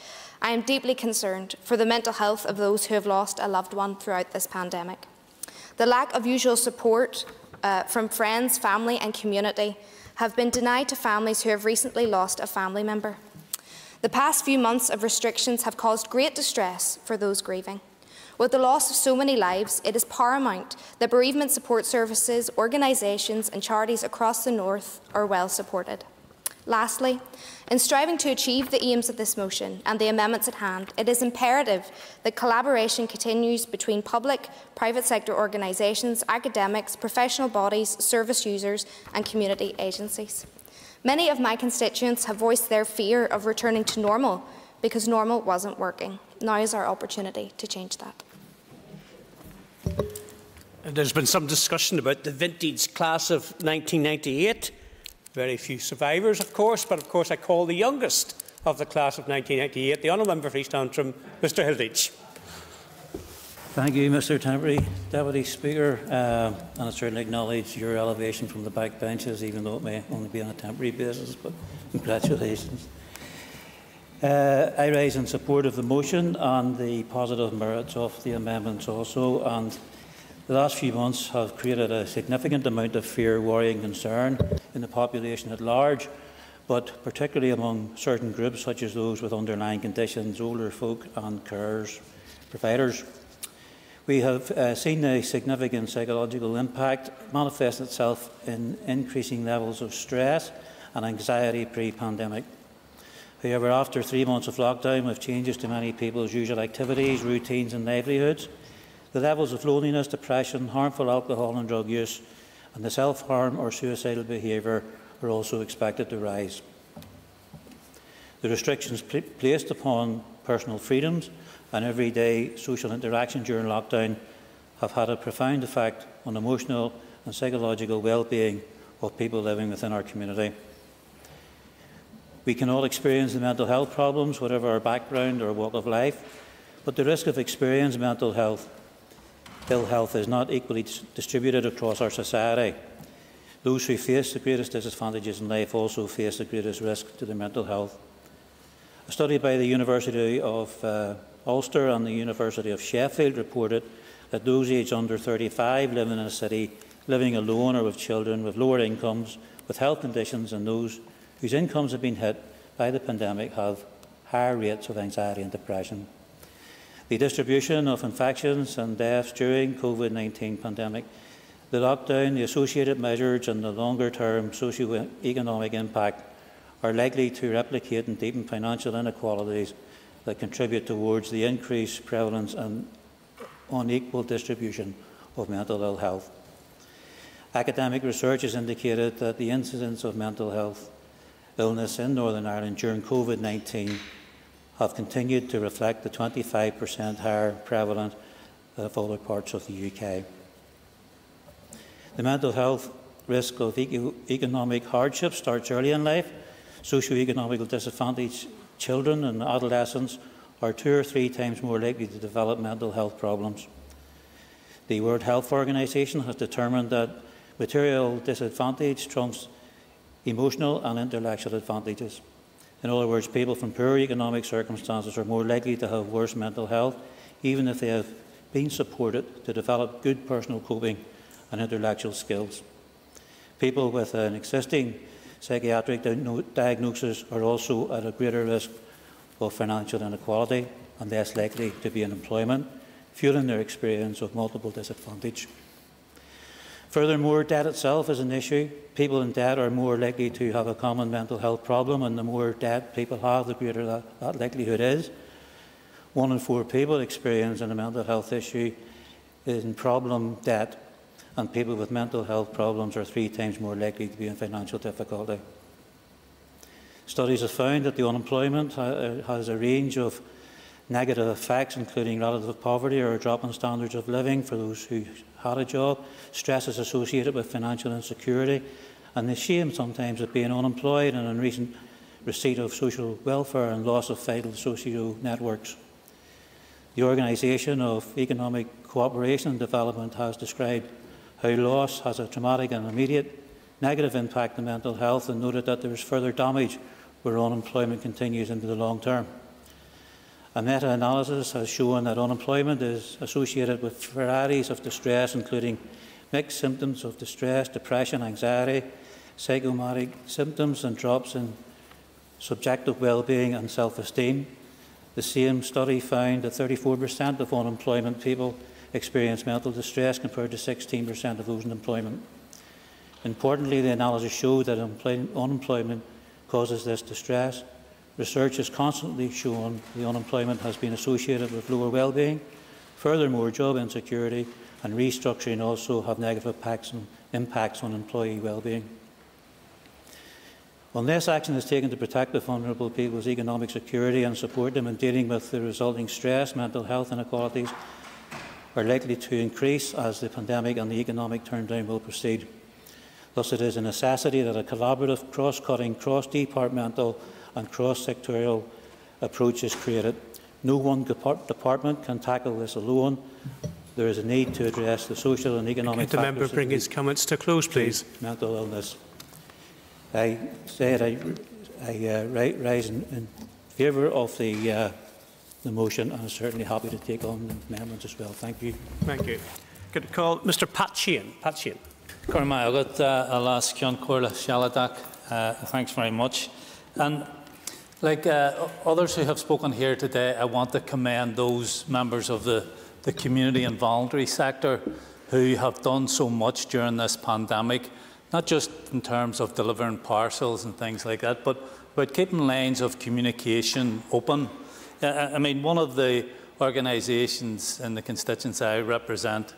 I am deeply concerned for the mental health of those who have lost a loved one throughout this pandemic. The lack of usual support uh, from friends, family and community have been denied to families who have recently lost a family member. The past few months of restrictions have caused great distress for those grieving. With the loss of so many lives, it is paramount that bereavement support services, organisations and charities across the North are well supported. Lastly, in striving to achieve the aims of this motion and the amendments at hand, it is imperative that collaboration continues between public, private sector organisations, academics, professional bodies, service users and community agencies. Many of my constituents have voiced their fear of returning to normal because normal wasn't working. Now is our opportunity to change that. There's been some discussion about the vintage class of nineteen ninety-eight. Very few survivors, of course, but of course I call the youngest of the class of nineteen ninety-eight, the Honourable Member for East Antrim, Mister Hilditch. Thank you, Mister Temporary Deputy Speaker, uh, and I certainly acknowledge your elevation from the back benches, even though it may only be on a temporary basis, but congratulations. Uh, I rise in support of the motion and the positive merits of the amendments also, and the last few months have created a significant amount of fear, worry and concern in the population at large, but particularly among certain groups such as those with underlying conditions, older folk and carers, providers. We have uh, seen a significant psychological impact manifest itself in increasing levels of stress and anxiety pre-pandemic. However, after three months of lockdown, with changes to many people's usual activities, routines and livelihoods, the levels of loneliness, depression, harmful alcohol and drug use and the self-harm or suicidal behaviour are also expected to rise. The restrictions pl- placed upon personal freedoms and everyday social interaction during lockdown have had a profound effect on emotional and psychological well-being of people living within our community. We can all experience the mental health problems, whatever our background or walk of life, but the risk of experiencing mental health, ill health is not equally distributed across our society. Those who face the greatest disadvantages in life also face the greatest risk to their mental health. A study by the University of uh, Ulster and the University of Sheffield reported that those aged under thirty-five living in a city, living alone or with children, with lower incomes, with health conditions, and those whose incomes have been hit by the pandemic have higher rates of anxiety and depression. The distribution of infections and deaths during COVID nineteen pandemic, the lockdown, the associated measures and the longer-term socio-economic impact are likely to replicate and deepen financial inequalities that contribute towards the increased prevalence and unequal distribution of mental ill health. Academic research has indicated that the incidence of mental health illness in Northern Ireland during COVID nineteen have continued to reflect the twenty-five percent higher prevalence of other parts of the U K. The mental health risk of economic hardship starts early in life. Socioeconomical disadvantage children and adolescents are two or three times more likely to develop mental health problems. The World Health Organization has determined that material disadvantage trumps emotional and intellectual advantages. In other words, people from poor economic circumstances are more likely to have worse mental health, even if they have been supported to develop good personal coping and intellectual skills. people with an existing psychiatric diagnosis are also at a greater risk of financial inequality and less likely to be in employment, fueling their experience of multiple disadvantage. Furthermore, debt itself is an issue. People in debt are more likely to have a common mental health problem, and the more debt people have, the greater that, that likelihood is. One in four people experience a mental health issue in problem debt, and people with mental health problems are three times more likely to be in financial difficulty. Studies have found that the unemployment has a range of negative effects, including relative poverty or a drop in standards of living for those who had a job. Stress is associated with financial insecurity and the shame sometimes of being unemployed and in recent receipt of social welfare and loss of vital socio networks. The Organisation of Economic Cooperation and Development has described how loss has a traumatic and immediate negative impact on mental health and noted that there is further damage where unemployment continues into the long term. A meta-analysis has shown that unemployment is associated with varieties of distress, including mixed symptoms of distress, depression, anxiety, psychosomatic symptoms, and drops in subjective well-being and self-esteem. The same study found that thirty-four percent of unemployment people experience mental distress compared to sixteen percent of those in employment. Importantly, the analysis showed that unemployment causes this distress. Research has constantly shown the unemployment has been associated with lower well-being. Furthermore, job insecurity and restructuring also have negative impacts on employee well-being. Unless action is taken to protect the vulnerable people's economic security and support them in dealing with the resulting stress, mental health inequalities are likely to increase as the pandemic and the economic turndown will proceed. Thus, it is a necessity that a collaborative, cross-cutting, cross-departmental and cross-sectorial approach is created. No one department can tackle this alone. There is a need to address the social and economic factors. Could the member bring his comments to close, please? Mental illness. I said I, I uh, rise in, in favour of the, uh, the motion, and I'm certainly happy to take on the amendments as well. Thank you. Thank you. Good to call, Mister Pat Sheehan. Pat Sheehan. Uh, thanks very much. And like uh, others who have spoken here today, I want to commend those members of the, the community and voluntary sector who have done so much during this pandemic, not just in terms of delivering parcels and things like that, but about keeping lines of communication open. I mean, one of the organisations in the constituency I represent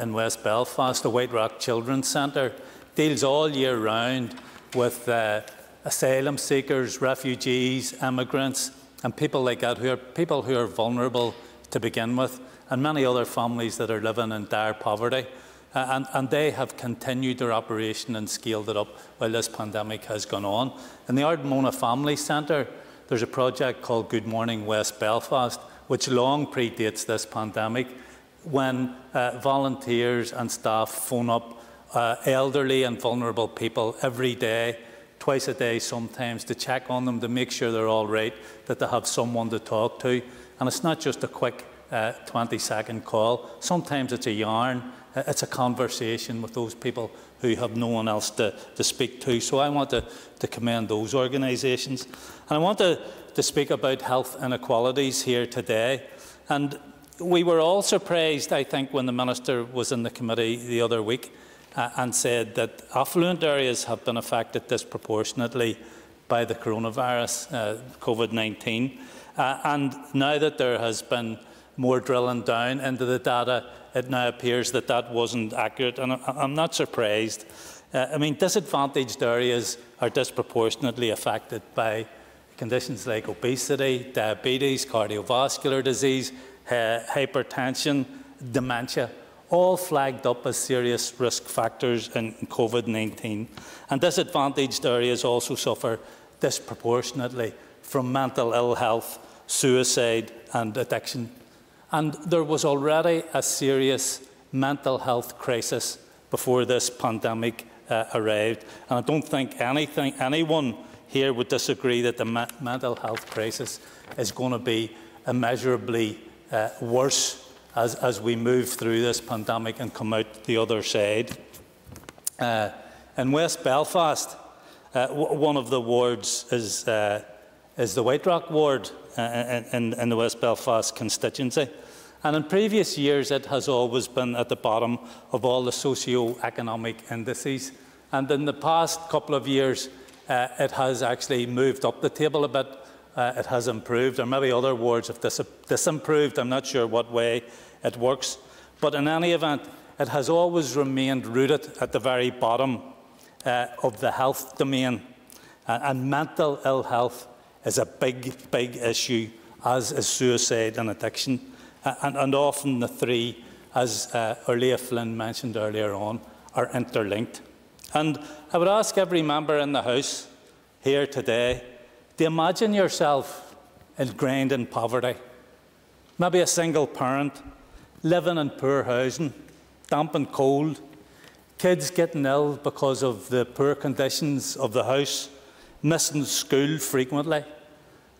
in West Belfast, the White Rock Children's Centre, deals all year round with uh, asylum seekers, refugees, immigrants, and people like that, who are people who are vulnerable to begin with, and many other families that are living in dire poverty. Uh, and, and they have continued their operation and scaled it up while this pandemic has gone on. In the Ardmona Family Centre, there's a project called Good Morning West Belfast, which long predates this pandemic, when uh, volunteers and staff phone up uh, elderly and vulnerable people every day, twice a day sometimes, to check on them, to make sure they're all right, that they have someone to talk to. And it's not just a quick twenty-second uh, call. Sometimes it's a yarn. It's a conversation with those people who have no one else to, to speak to. So I want to, to commend those organisations. And I want to, to speak about health inequalities here today. And we were all surprised, I think, when the Minister was in the committee the other week, Uh, and said that affluent areas have been affected disproportionately by the coronavirus, uh, COVID nineteen. Uh, and now that there has been more drilling down into the data, it now appears that that wasn't accurate. And I, I'm not surprised. Uh, I mean, disadvantaged areas are disproportionately affected by conditions like obesity, diabetes, cardiovascular disease, uh, hypertension, dementia, all flagged up as serious risk factors in COVID nineteen. And disadvantaged areas also suffer disproportionately from mental ill health, suicide and addiction. And there was already a serious mental health crisis before this pandemic uh, arrived. And I don't think anything, anyone here would disagree that the me- mental health crisis is going to be immeasurably uh, worse As, as we move through this pandemic and come out the other side. Uh, In West Belfast, uh, w one of the wards is, uh, is the White Rock ward uh, in, in the West Belfast constituency. And in previous years, it has always been at the bottom of all the socio-economic indices. And in the past couple of years, uh, it has actually moved up the table a bit. Uh, it has improved, or maybe other wards have dis disimproved. I'm not sure what way it works. But in any event, it has always remained rooted at the very bottom uh, of the health domain. Uh, and mental ill health is a big, big issue, as is suicide and addiction. Uh, and, and often the three, as uh, Órlaithí Flynn mentioned earlier on, are interlinked. And I would ask every member in the House here today to imagine yourself ingrained in poverty, maybe a single parent, living in poor housing, damp and cold, kids getting ill because of the poor conditions of the house, missing school frequently,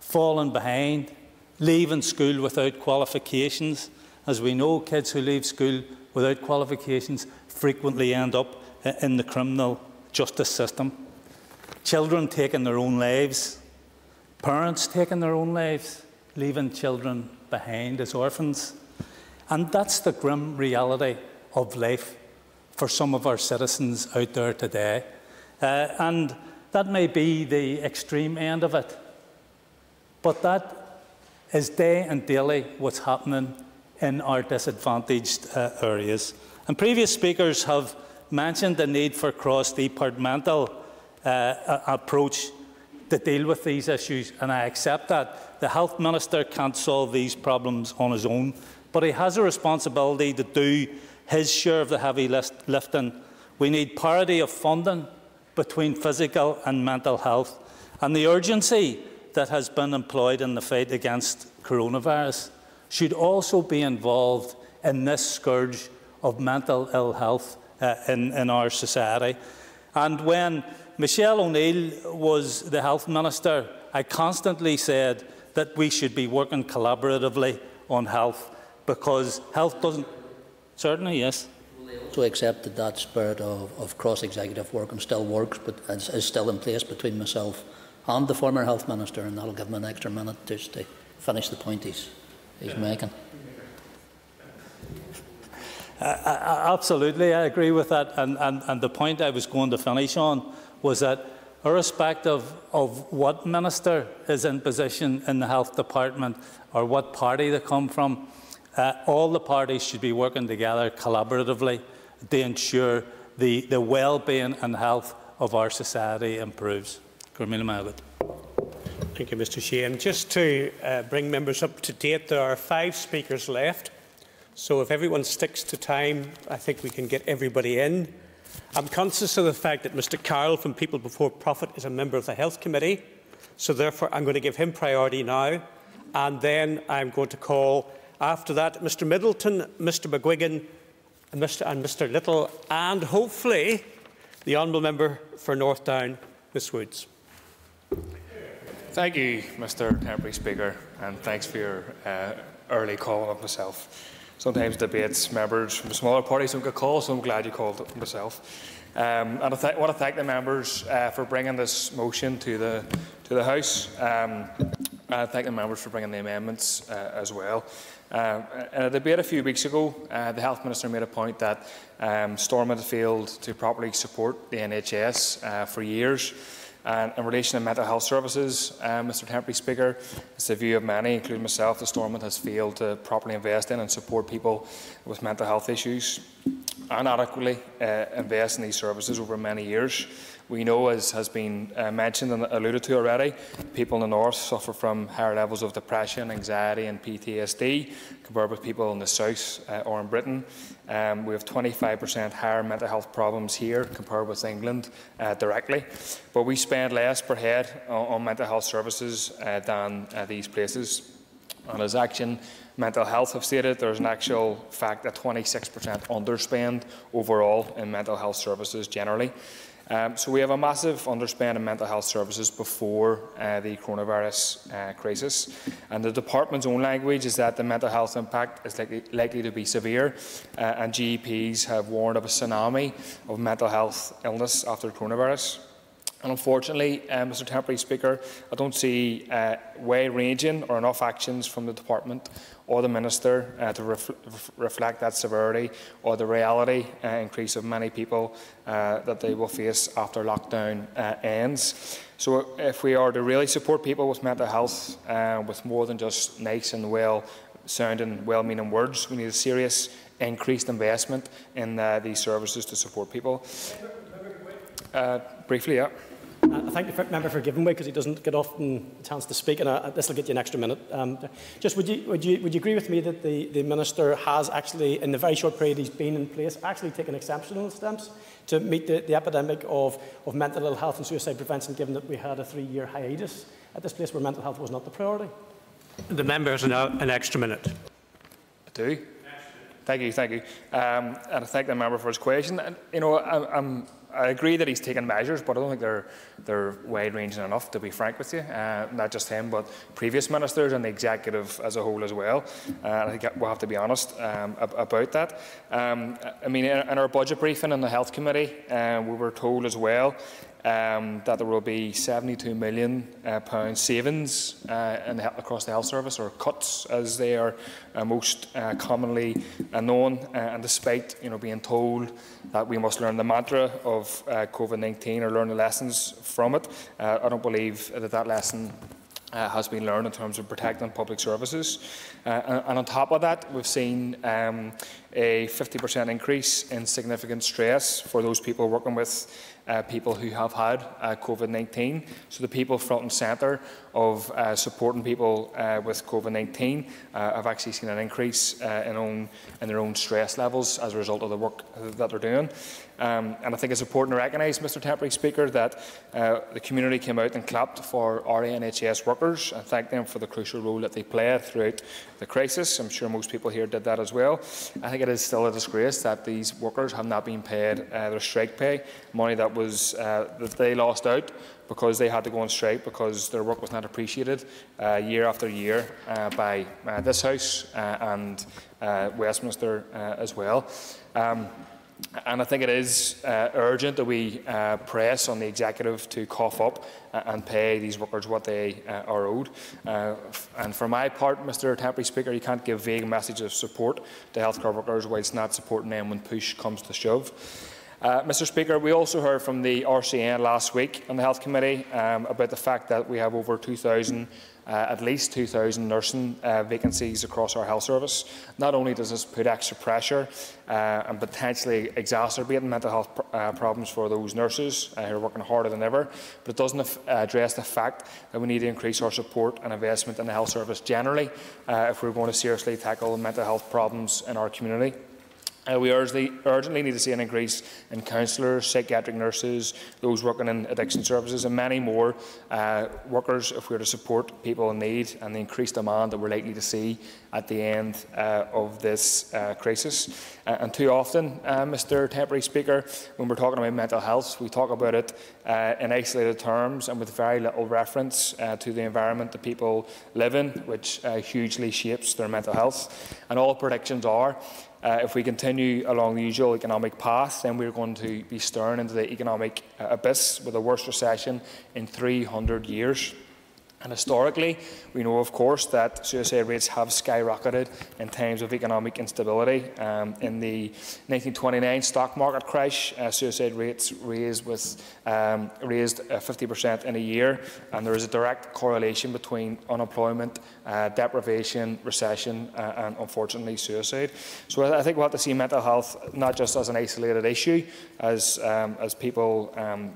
falling behind, leaving school without qualifications. As we know, kids who leave school without qualifications frequently end up in the criminal justice system. Children taking their own lives, parents taking their own lives, leaving children behind as orphans. And that's the grim reality of life for some of our citizens out there today. Uh, and that may be the extreme end of it, but that is day and daily what's happening in our disadvantaged uh, areas. And previous speakers have mentioned the need for cross-departmental uh, approach to deal with these issues, and I accept that. The Health Minister can't solve these problems on his own, but he has a responsibility to do his share of the heavy lifting. We need parity of funding between physical and mental health, and the urgency that has been employed in the fight against coronavirus should also be involved in this scourge of mental ill health uh, in, in our society. And when Michelle O'Neill was the Health Minister, I constantly said that we should be working collaboratively on health, because health doesn't... Certainly, yes. They also accept that that spirit of, of cross-executive working still works, but is, is still in place between myself and the former Health Minister, and that'll give him an extra minute just to finish the point he's, he's yeah. making. Uh, I, absolutely, I agree with that, and, and, and the point I was going to finish on was that irrespective of what minister is in position in the Health Department or what party they come from, uh, all the parties should be working together collaboratively to ensure the, the well-being and health of our society improves. Thank you, Mr Sheehan. Just to uh, bring members up to date, there are five speakers left. So if everyone sticks to time, I think we can get everybody in. I'm conscious of the fact that Mr Carroll from People Before Profit is a member of the Health Committee. So therefore, I'm going to give him priority now. And then I'm going to call, after that, Mr Middleton, Mr McGuigan, and Mr, and Mr Little, and hopefully the Honourable Member for North Down, Miss Woods. Thank you, Mr Temporary Speaker, and thanks for your uh, early call on myself. Sometimes debates, members from smaller parties don't get called, so I'm glad you called it myself. Um, and I th want to thank the members uh, for bringing this motion to the, to the House. Um, I thank the members for bringing the amendments uh, as well. Uh, in a debate a few weeks ago, uh, the Health Minister made a point that um, Stormont failed to properly support the N H S uh, for years. And in relation to mental health services, uh, Mr Temporary Speaker, it's the view of many, including myself, that Stormont has failed to properly invest in and support people with mental health issues and adequately uh, invest in these services over many years. We know, as has been uh, mentioned and alluded to already, people in the north suffer from higher levels of depression, anxiety and P T S D compared with people in the south uh, or in Britain. Um, we have twenty-five percent higher mental health problems here compared with England uh, directly, but we spend less per head on, on mental health services uh, than uh, these places. And as Action Mental Health have stated, there is an actual fact that twenty-six percent underspend overall in mental health services generally. Um, so we have a massive underspend in mental health services before uh, the coronavirus uh, crisis, and the department's own language is that the mental health impact is likely, likely to be severe, uh, and G Ps have warned of a tsunami of mental health illness after coronavirus. And unfortunately, uh, Mister Temporary Speaker, I don't see uh, wide-ranging or enough actions from the department or the Minister uh, to ref reflect that severity or the reality uh, increase of many people uh, that they will face after lockdown uh, ends. So if we are to really support people with mental health uh, with more than just nice and well-sounding, well-meaning words, we need a serious increased investment in uh, these services to support people. Uh, briefly, yeah. Uh, I thank the member for giving way because he doesn't get often a chance to speak, and uh, this will get you an extra minute. Um, just would you, would, you, would you agree with me that the, the Minister has actually, in the very short period he's been in place, actually taken exceptional steps to meet the, the epidemic of, of mental ill health and suicide prevention, given that we had a three-year hiatus at this place where mental health was not the priority? The member has an, an extra minute. I do. Thank you, thank you. Um, and I thank the member for his question. And, you know, I, I'm... I agree that he's taken measures, but I don't think they're, they're wide-ranging enough, to be frank with you. Uh, not just him, but previous ministers and the executive as a whole as well. Uh, I think we'll have to be honest um, about that. Um, I mean, in our budget briefing in the Health Committee, uh, we were told as well um, that there will be seventy-two million pounds uh, savings uh, in the, across the health service, or cuts, as they are uh, most uh, commonly known. Uh, and despite you know, being told that we must learn the mantra of Uh, COVID nineteen or learn the lessons from it, Uh, I don't believe that that lesson uh, has been learned in terms of protecting public services. Uh, and, and on top of that, we've seen um, a fifty percent increase in significant stress for those people working with uh, people who have had uh, COVID nineteen. So the people front and centre of uh, supporting people uh, with COVID nineteen uh, have actually seen an increase uh, in, own, in their own stress levels as a result of the work that they're doing. Um, and I think it's important to recognise, Mr Temporary Speaker, that uh, the community came out and clapped for our N H S workers and thanked them for the crucial role that they play throughout the crisis. I'm sure most people here did that as well. I think it is still a disgrace that these workers have not been paid uh, their strike pay, money that was uh, that they lost out because they had to go on strike because their work was not appreciated uh, year after year uh, by uh, this House uh, and uh, Westminster uh, as well. Um, And I think it is uh, urgent that we uh, press on the executive to cough up uh, and pay these workers what they uh, are owed. Uh, and for my part, Mr Temporary Speaker, you can't give vague messages of support to healthcare workers whilst not supporting them when push comes to shove. Uh, Mr Speaker, we also heard from the R C N last week on the Health Committee um, about the fact that we have over two thousand Uh, at least two thousand nursing uh, vacancies across our health service. Not only does this put extra pressure uh, and potentially exacerbating mental health pr uh, problems for those nurses uh, who are working harder than ever, but it doesn't address the fact that we need to increase our support and investment in the health service generally uh, if we're going to seriously tackle mental health problems in our community. Uh, we urgently, urgently need to see an increase in counsellors, psychiatric nurses, those working in addiction services and many more uh, workers if we are to support people in need and the increased demand that we are likely to see at the end uh, of this uh, crisis. Uh, and too often, uh, Mr Temporary Speaker, when we are talking about mental health, we talk about it uh, in isolated terms and with very little reference uh, to the environment that people live in, which uh, hugely shapes their mental health. And all predictions are Uh, if we continue along the usual economic path, then we're going to be staring into the economic uh, abyss with the worst recession in three hundred years. And historically, we know, of course, that suicide rates have skyrocketed in times of economic instability. Um, in the nineteen twenty-nine stock market crash, uh, suicide rates raised with um, raised uh, fifty percent in a year, and there is a direct correlation between unemployment, uh, deprivation, recession, uh, and unfortunately suicide. So I think we'll have to see mental health not just as an isolated issue, as um, as people um,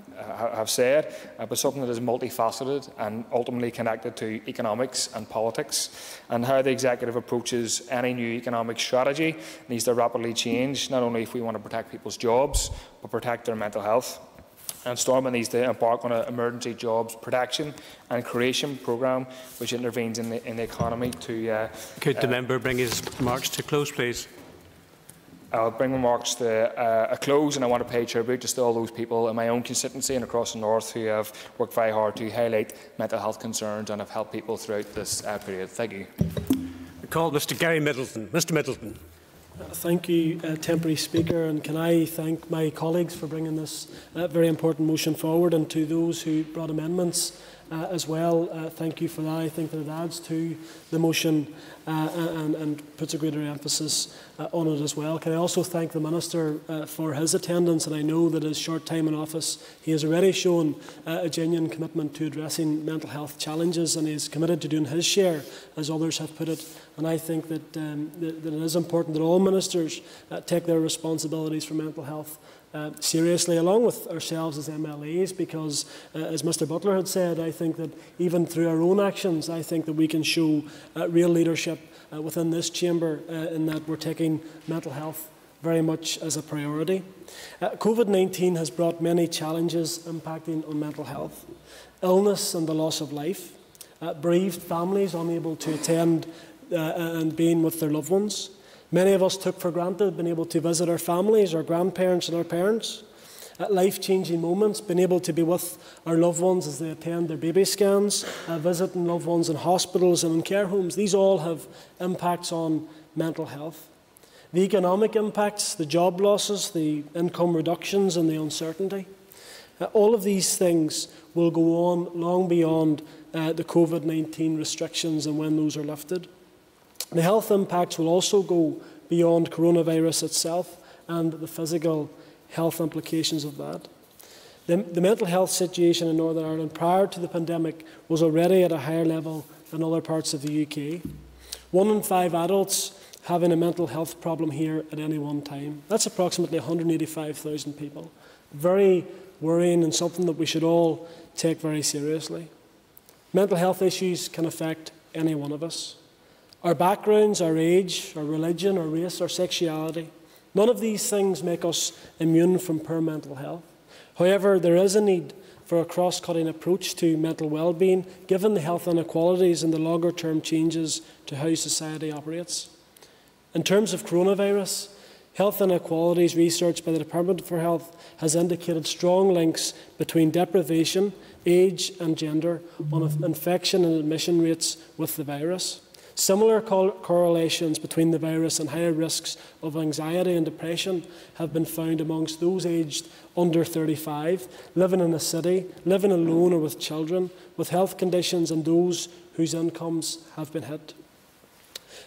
have said, uh, but something that is multifaceted and ultimately connected to economics and politics, and how the executive approaches any new economic strategy needs to rapidly change, not only if we want to protect people's jobs, but protect their mental health. And Stormont needs to embark on an emergency jobs protection and creation programme which intervenes in the, in the economy to... Uh, Could the uh, member bring his remarks to close, please? I'll bring remarks to uh, a close, and I want to pay tribute just to all those people in my own constituency and across the north who have worked very hard to highlight mental health concerns and have helped people throughout this uh, period. Thank you. I call Mister Gary Middleton. Mister Middleton. Thank you, uh, Temporary Speaker, and can I thank my colleagues for bringing this uh, very important motion forward, and to those who brought amendments uh, as well. Uh, thank you for that. I think that it adds to the motion uh, and, and puts a greater emphasis uh, on it as well. Can I also thank the Minister uh, for his attendance, and I know that his short time in office he has already shown uh, a genuine commitment to addressing mental health challenges, and he is committed to doing his share, as others have put it. And I think that, um, that, that it is important that all ministers uh, take their responsibilities for mental health uh, seriously, along with ourselves as M L As, because, uh, as Mister Butler had said, I think that even through our own actions, I think that we can show uh, real leadership uh, within this chamber uh, in that we're taking mental health very much as a priority. Uh, COVID nineteen has brought many challenges impacting on mental health, illness and the loss of life, uh, bereaved families unable to attend Uh, and being with their loved ones. Many of us took for granted being able to visit our families, our grandparents and our parents. At life-changing moments, being able to be with our loved ones as they attend their baby scans, uh, visiting loved ones in hospitals and in care homes. These all have impacts on mental health. The economic impacts, the job losses, the income reductions and the uncertainty. Uh, all of these things will go on long beyond uh, the COVID nineteen restrictions and when those are lifted. The health impacts will also go beyond coronavirus itself and the physical health implications of that. The, the mental health situation in Northern Ireland prior to the pandemic was already at a higher level than other parts of the U K. One in five adults having a mental health problem here at any one time. That's approximately one hundred eighty-five thousand people. Very worrying and something that we should all take very seriously. Mental health issues can affect any one of us. Our backgrounds, our age, our religion, our race, our sexuality, none of these things make us immune from poor mental health. However, there is a need for a cross-cutting approach to mental well-being, given the health inequalities and the longer-term changes to how society operates. In terms of coronavirus, health inequalities research by the Department of Health has indicated strong links between deprivation, age and gender on infection and admission rates with the virus. Similar co correlations between the virus and higher risks of anxiety and depression have been found amongst those aged under thirty-five, living in a city, living alone or with children, with health conditions and those whose incomes have been hit.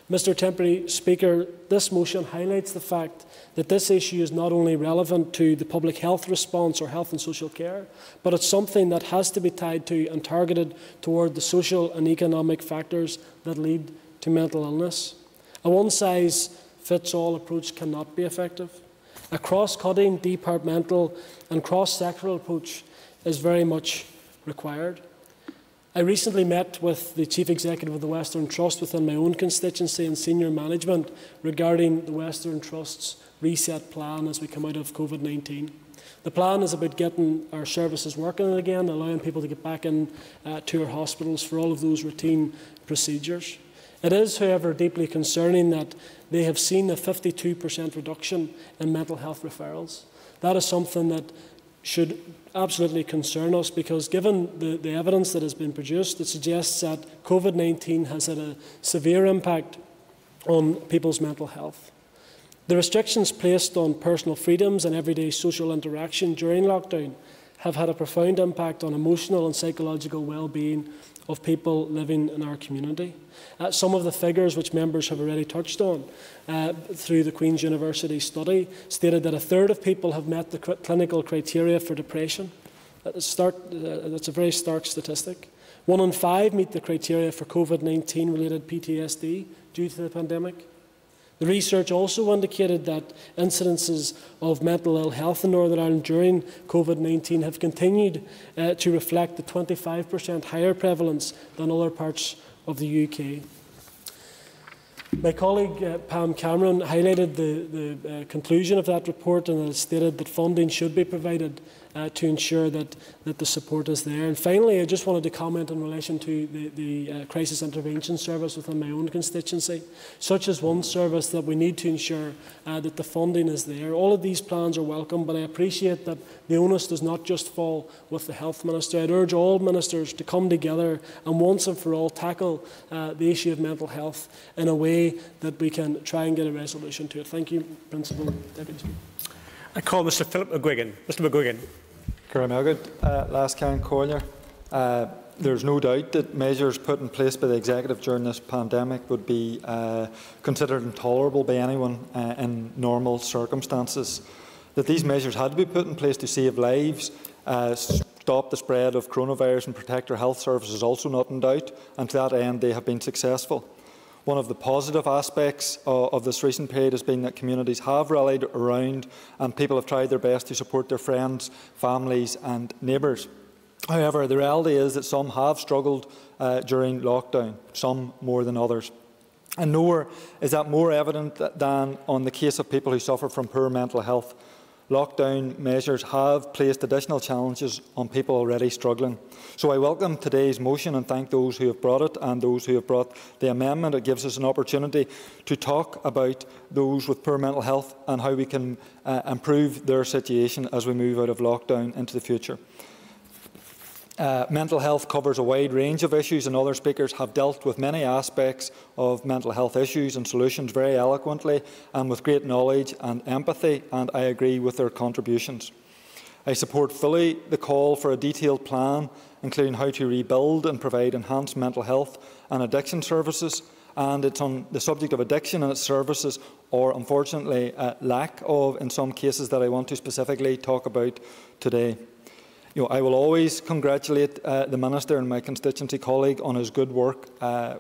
Mister Temporary Speaker, this motion highlights the fact that this issue is not only relevant to the public health response or health and social care, but it's something that has to be tied to and targeted toward the social and economic factors that lead to mental illness. A one-size-fits-all approach cannot be effective. A cross-cutting, departmental and cross-sectoral approach is very much required. I recently met with the Chief Executive of the Western Trust within my own constituency and senior management regarding the Western Trust's reset plan as we come out of COVID nineteen. The plan is about getting our services working again, allowing people to get back in uh, to our hospitals for all of those routine procedures. It is, however, deeply concerning that they have seen a fifty-two percent reduction in mental health referrals. That is something that should absolutely concern us, because given the, the evidence that has been produced that suggests that COVID nineteen has had a severe impact on people's mental health. The restrictions placed on personal freedoms and everyday social interaction during lockdown have had a profound impact on emotional and psychological well-being of people living in our community. Uh, some of the figures which members have already touched on uh, through the Queen's University study stated that a third of people have met the cr clinical criteria for depression. That's, start, uh, that's a very stark statistic. One in five meet the criteria for COVID nineteen related P T S D due to the pandemic. The research also indicated that incidences of mental ill health in Northern Ireland during COVID nineteen have continued uh, to reflect the twenty-five percent higher prevalence than other parts of the U K. My colleague uh, Pam Cameron highlighted the, the uh, conclusion of that report, and it stated that funding should be provided uh, to ensure that, that the support is there. And finally, I just wanted to comment in relation to the, the uh, crisis intervention service within my own constituency. Such as one service that we need to ensure uh, that the funding is there. All of these plans are welcome, but I appreciate that the onus does not just fall with the Health Minister. I'd urge all ministers to come together and once and for all tackle uh, the issue of mental health in a way that we can try and get a resolution to it. Thank you, Principal Deputy Speaker. I call Mister Philip McGuigan. Mister McGuigan. Uh, last Karen Collier. Uh, there's no doubt that measures put in place by the Executive during this pandemic would be uh, considered intolerable by anyone uh, in normal circumstances. That these measures had to be put in place to save lives, uh, stop the spread of coronavirus and protect our health services is also not in doubt, and to that end they have been successful. One of the positive aspects uh, of this recent period has been that communities have rallied around and people have tried their best to support their friends, families and neighbours. However, the reality is that some have struggled uh, during lockdown, some more than others. And nowhere is that more evident than on the case of people who suffer from poor mental health. Lockdown measures have placed additional challenges on people already struggling. So I welcome today's motion and thank those who have brought it and those who have brought the amendment. It gives us an opportunity to talk about those with poor mental health and how we can uh, improve their situation as we move out of lockdown into the future. Uh, mental health covers a wide range of issues, and other speakers have dealt with many aspects of mental health issues and solutions very eloquently and with great knowledge and empathy, and I agree with their contributions. I support fully the call for a detailed plan, including how to rebuild and provide enhanced mental health and addiction services, and it's on the subject of addiction and its services, or unfortunately uh, lack of in some cases, that I want to specifically talk about today. You know, I will always congratulate uh, the Minister and my constituency colleague on his good work uh,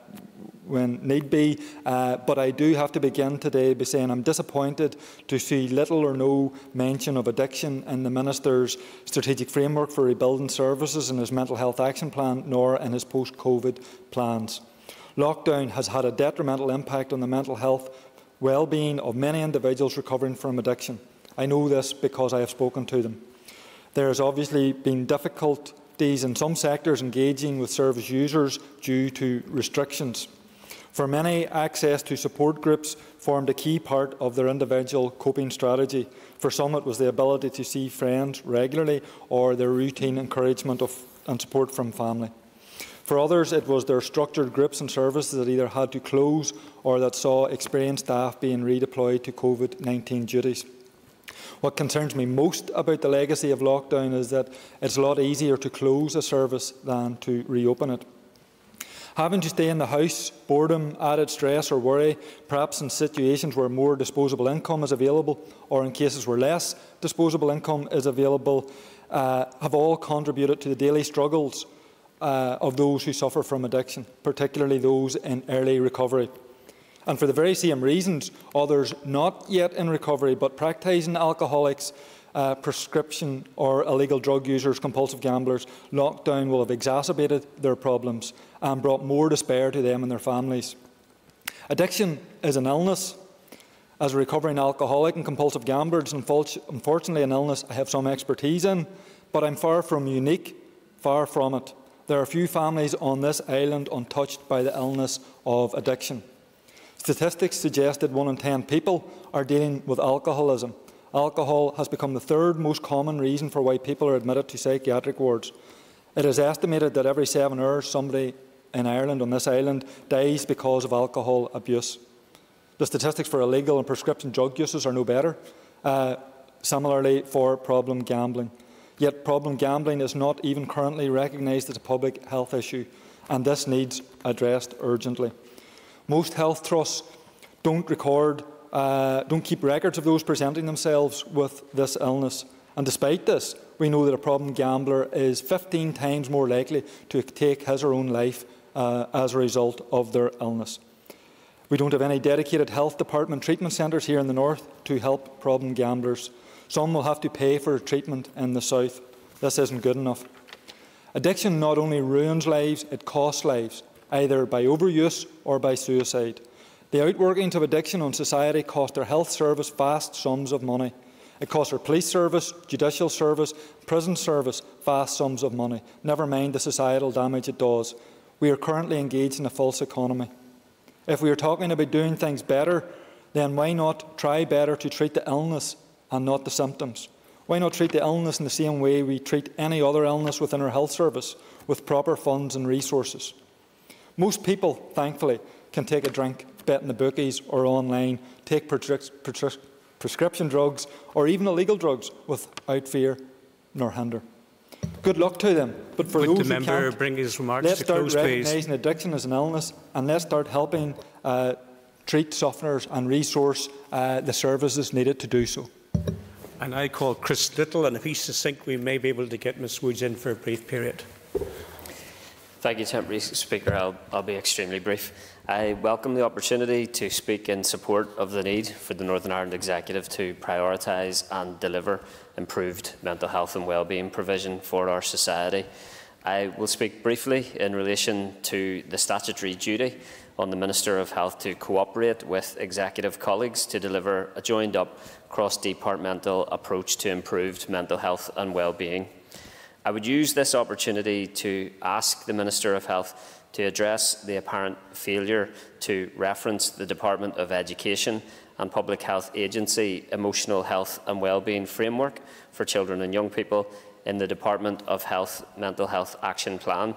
when need be, uh, but I do have to begin today by saying I'm disappointed to see little or no mention of addiction in the Minister's strategic framework for rebuilding services in his Mental Health Action Plan, nor in his post-COVID plans. Lockdown has had a detrimental impact on the mental health well-being of many individuals recovering from addiction. I know this because I have spoken to them. There has obviously been difficulties in some sectors engaging with service users due to restrictions. For many, access to support groups formed a key part of their individual coping strategy. For some, it was the ability to see friends regularly or their routine encouragement of, and support from family. For others, it was their structured groups and services that either had to close or that saw experienced staff being redeployed to COVID nineteen duties. What concerns me most about the legacy of lockdown is that it's a lot easier to close a service than to reopen it. Having to stay in the house, boredom, added stress or worry, perhaps in situations where more disposable income is available or in cases where less disposable income is available, uh, have all contributed to the daily struggles uh, of those who suffer from addiction, particularly those in early recovery. And for the very same reasons, others not yet in recovery but practising alcoholics, uh, prescription or illegal drug users, compulsive gamblers, lockdown will have exacerbated their problems and brought more despair to them and their families. Addiction is an illness. As a recovering alcoholic and compulsive gambler, it's unfortunately an illness I have some expertise in, but I'm far from unique, far from it. There are few families on this island untouched by the illness of addiction. Statistics suggest that one in ten people are dealing with alcoholism. Alcohol has become the third most common reason for why people are admitted to psychiatric wards. It is estimated that every seven hours somebody in Ireland, on this island, dies because of alcohol abuse. The statistics for illegal and prescription drug uses are no better, uh, similarly for problem gambling. Yet problem gambling is not even currently recognised as a public health issue, and this needs addressed urgently. Most health trusts don't record, uh, don't keep records of those presenting themselves with this illness. And despite this, we know that a problem gambler is fifteen times more likely to take his or own life uh, as a result of their illness. We don't have any dedicated health department treatment centres here in the north to help problem gamblers. Some will have to pay for treatment in the south. This isn't good enough. Addiction not only ruins lives, it costs lives, either by overuse or by suicide. The outworkings of addiction on society cost our health service vast sums of money. It costs our police service, judicial service, prison service vast sums of money, never mind the societal damage it does. We are currently engaged in a false economy. If we are talking about doing things better, then why not try better to treat the illness and not the symptoms? Why not treat the illness in the same way we treat any other illness within our health service, with proper funds and resources? Most people, thankfully, can take a drink, bet in the bookies or online, take prescription drugs or even illegal drugs without fear nor hinder. Good luck to them, but for Would those the who can't, bring his remarks let's to start close, recognising please. addiction as an illness, and let's start helping uh, treat sufferers and resource uh, the services needed to do so. And I call Chris Little, and if he's succinct, we may be able to get Miz Woods in for a brief period. Thank you, Temporary Speaker. I'll, I'll be extremely brief. I welcome the opportunity to speak in support of the need for the Northern Ireland Executive to prioritise and deliver improved mental health and wellbeing provision for our society. I will speak briefly in relation to the statutory duty on the Minister of Health to cooperate with executive colleagues to deliver a joined-up, cross-departmental approach to improved mental health and wellbeing. I would use this opportunity to ask the Minister of Health to address the apparent failure to reference the Department of Education and Public Health Agency Emotional Health and Wellbeing Framework for Children and Young People in the Department of Health Mental Health Action Plan,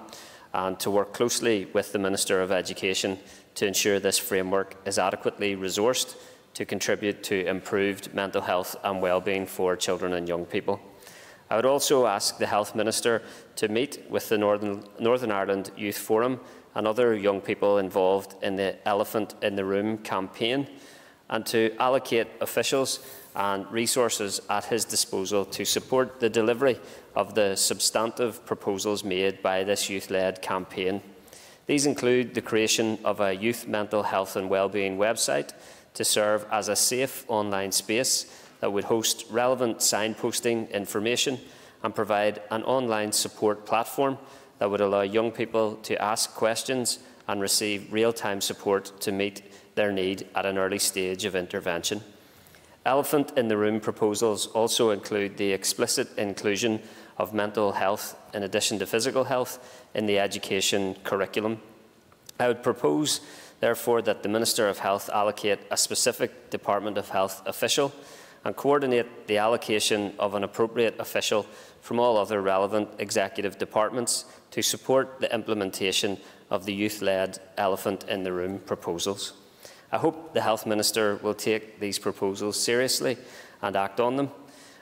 and to work closely with the Minister of Education to ensure this framework is adequately resourced to contribute to improved mental health and wellbeing for children and young people. I would also ask the Health Minister to meet with the Northern, Northern Ireland Youth Forum and other young people involved in the Elephant in the Room campaign, and to allocate officials and resources at his disposal to support the delivery of the substantive proposals made by this youth-led campaign. These include the creation of a youth mental health and wellbeing website to serve as a safe online space that would host relevant signposting information and provide an online support platform that would allow young people to ask questions and receive real-time support to meet their need at an early stage of intervention. Elephant in the Room proposals also include the explicit inclusion of mental health in addition to physical health in the education curriculum. I would propose, therefore, that the Minister of Health allocate a specific Department of Health official and coordinate the allocation of an appropriate official from all other relevant executive departments to support the implementation of the youth-led Elephant in the Room proposals. I hope the Health Minister will take these proposals seriously and act on them.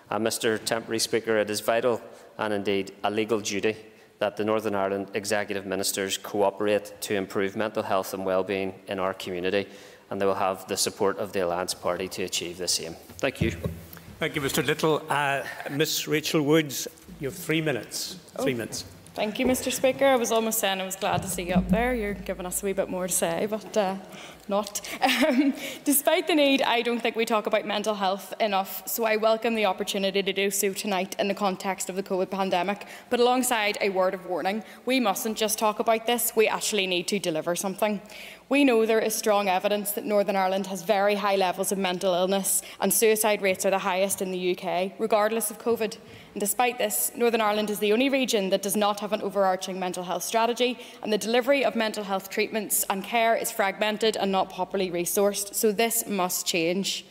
And Mister Temporary Speaker, it is vital and indeed a legal duty that the Northern Ireland Executive Ministers cooperate to improve mental health and wellbeing in our community, and they will have the support of the Alliance Party to achieve the same. Thank you. Thank you, Mister Little. Uh, Miz Rachel Woods, you have three minutes. Three oh, minutes. Thank you, Mister Speaker. I was almost saying I was glad to see you up there. You're giving us a wee bit more to say, but uh, not. Um, despite the need, I don't think we talk about mental health enough, so I welcome the opportunity to do so tonight in the context of the COVID pandemic. But alongside a word of warning, we mustn't just talk about this, we actually need to deliver something. We know there is strong evidence that Northern Ireland has very high levels of mental illness, and suicide rates are the highest in the U K, regardless of COVID. And despite this, Northern Ireland is the only region that does not have an overarching mental health strategy, and the delivery of mental health treatments and care is fragmented and not properly resourced, so this must change.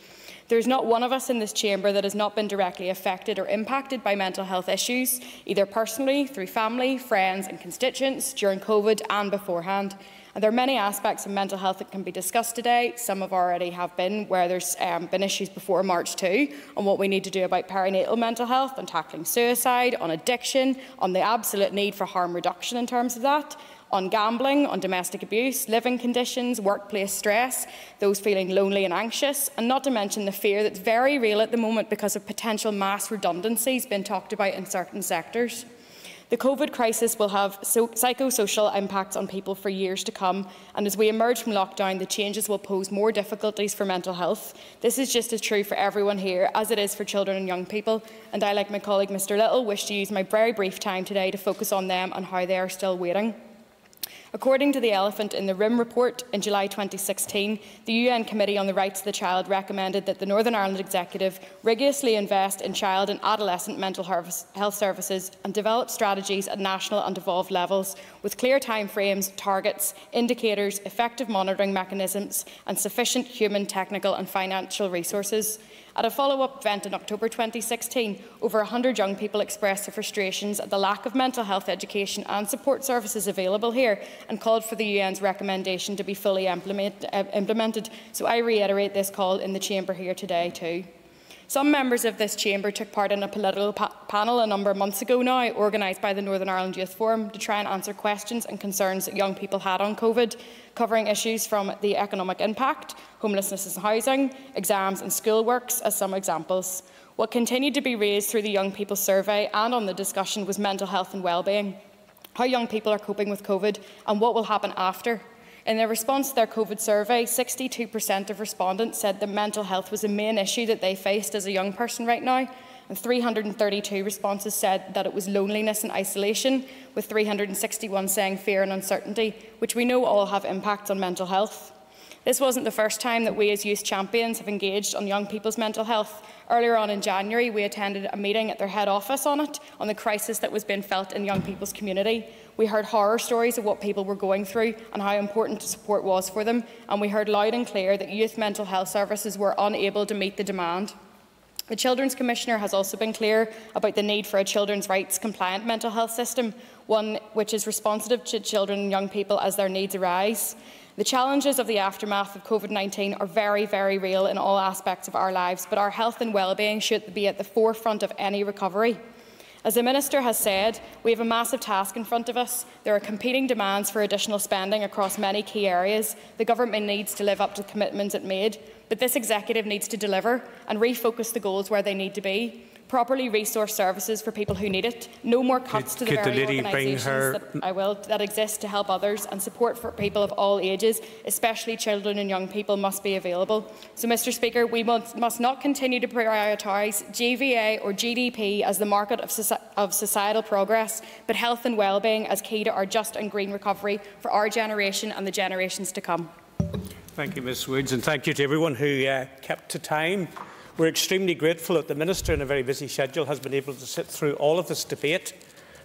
There is not one of us in this chamber that has not been directly affected or impacted by mental health issues, either personally, through family, friends and constituents, during COVID and beforehand. And there are many aspects of mental health that can be discussed today. Some have already have been, where there's um, been issues before March two on what we need to do about perinatal mental health, on tackling suicide, on addiction, on the absolute need for harm reduction in terms of that, on gambling, on domestic abuse, living conditions, workplace stress, those feeling lonely and anxious, and not to mention the fear that's very real at the moment because of potential mass redundancies being talked about in certain sectors. The COVID crisis will have psychosocial impacts on people for years to come, and as we emerge from lockdown, the changes will pose more difficulties for mental health. This is just as true for everyone here as it is for children and young people, and I, like my colleague Mister Little, wish to use my very brief time today to focus on them and how they are still waiting. According to the Elephant in the Room report in July twenty sixteen, the U N Committee on the Rights of the Child recommended that the Northern Ireland Executive rigorously invest in child and adolescent mental health services and develop strategies at national and devolved levels with clear timeframes, targets, indicators, effective monitoring mechanisms and sufficient human, technical and financial resources. At a follow-up event in October twenty sixteen, over one hundred young people expressed their frustrations at the lack of mental health education and support services available here and called for the U N's recommendation to be fully implement, uh, implemented. So I reiterate this call in the chamber here today too. Some members of this chamber took part in a political pa panel a number of months ago now, organised by the Northern Ireland Youth Forum, to try and answer questions and concerns that young people had on COVID, covering issues from the economic impact, homelessness and housing, exams and schoolworks as some examples. What continued to be raised through the Young People Survey and on the discussion was mental health and wellbeing, how young people are coping with COVID and what will happen after. In their response to their COVID survey, sixty-two percent of respondents said that mental health was a main issue that they faced as a young person right now, and three hundred thirty-two responses said that it was loneliness and isolation, with three hundred sixty-one saying fear and uncertainty, which we know all have impacts on mental health. This wasn't the first time that we as youth champions have engaged on young people's mental health. Earlier on in January, we attended a meeting at their head office on it, on the crisis that was being felt in young people's community. We heard horror stories of what people were going through and how important support was for them, and we heard loud and clear that youth mental health services were unable to meet the demand. The Children's Commissioner has also been clear about the need for a children's rights compliant mental health system, one which is responsive to children and young people as their needs arise. The challenges of the aftermath of COVID nineteen are very, very real in all aspects of our lives, but our health and well-being should be at the forefront of any recovery. As the Minister has said, we have a massive task in front of us. There are competing demands for additional spending across many key areas. The Government needs to live up to the commitments it made, but this Executive needs to deliver and refocus the goals where they need to be. Properly resourced services for people who need it, no more cuts could, to the very the organisations her... that, I will, that exist to help others, and support for people of all ages, especially children and young people, must be available. So, Mr Speaker, we must, must not continue to prioritise G V A or G D P as the market of, soci of societal progress, but health and well-being as key to our just and green recovery for our generation and the generations to come. Thank you, Ms Woods, and thank you to everyone who uh, kept to time. We're extremely grateful that the Minister, in a very busy schedule, has been able to sit through all of this debate.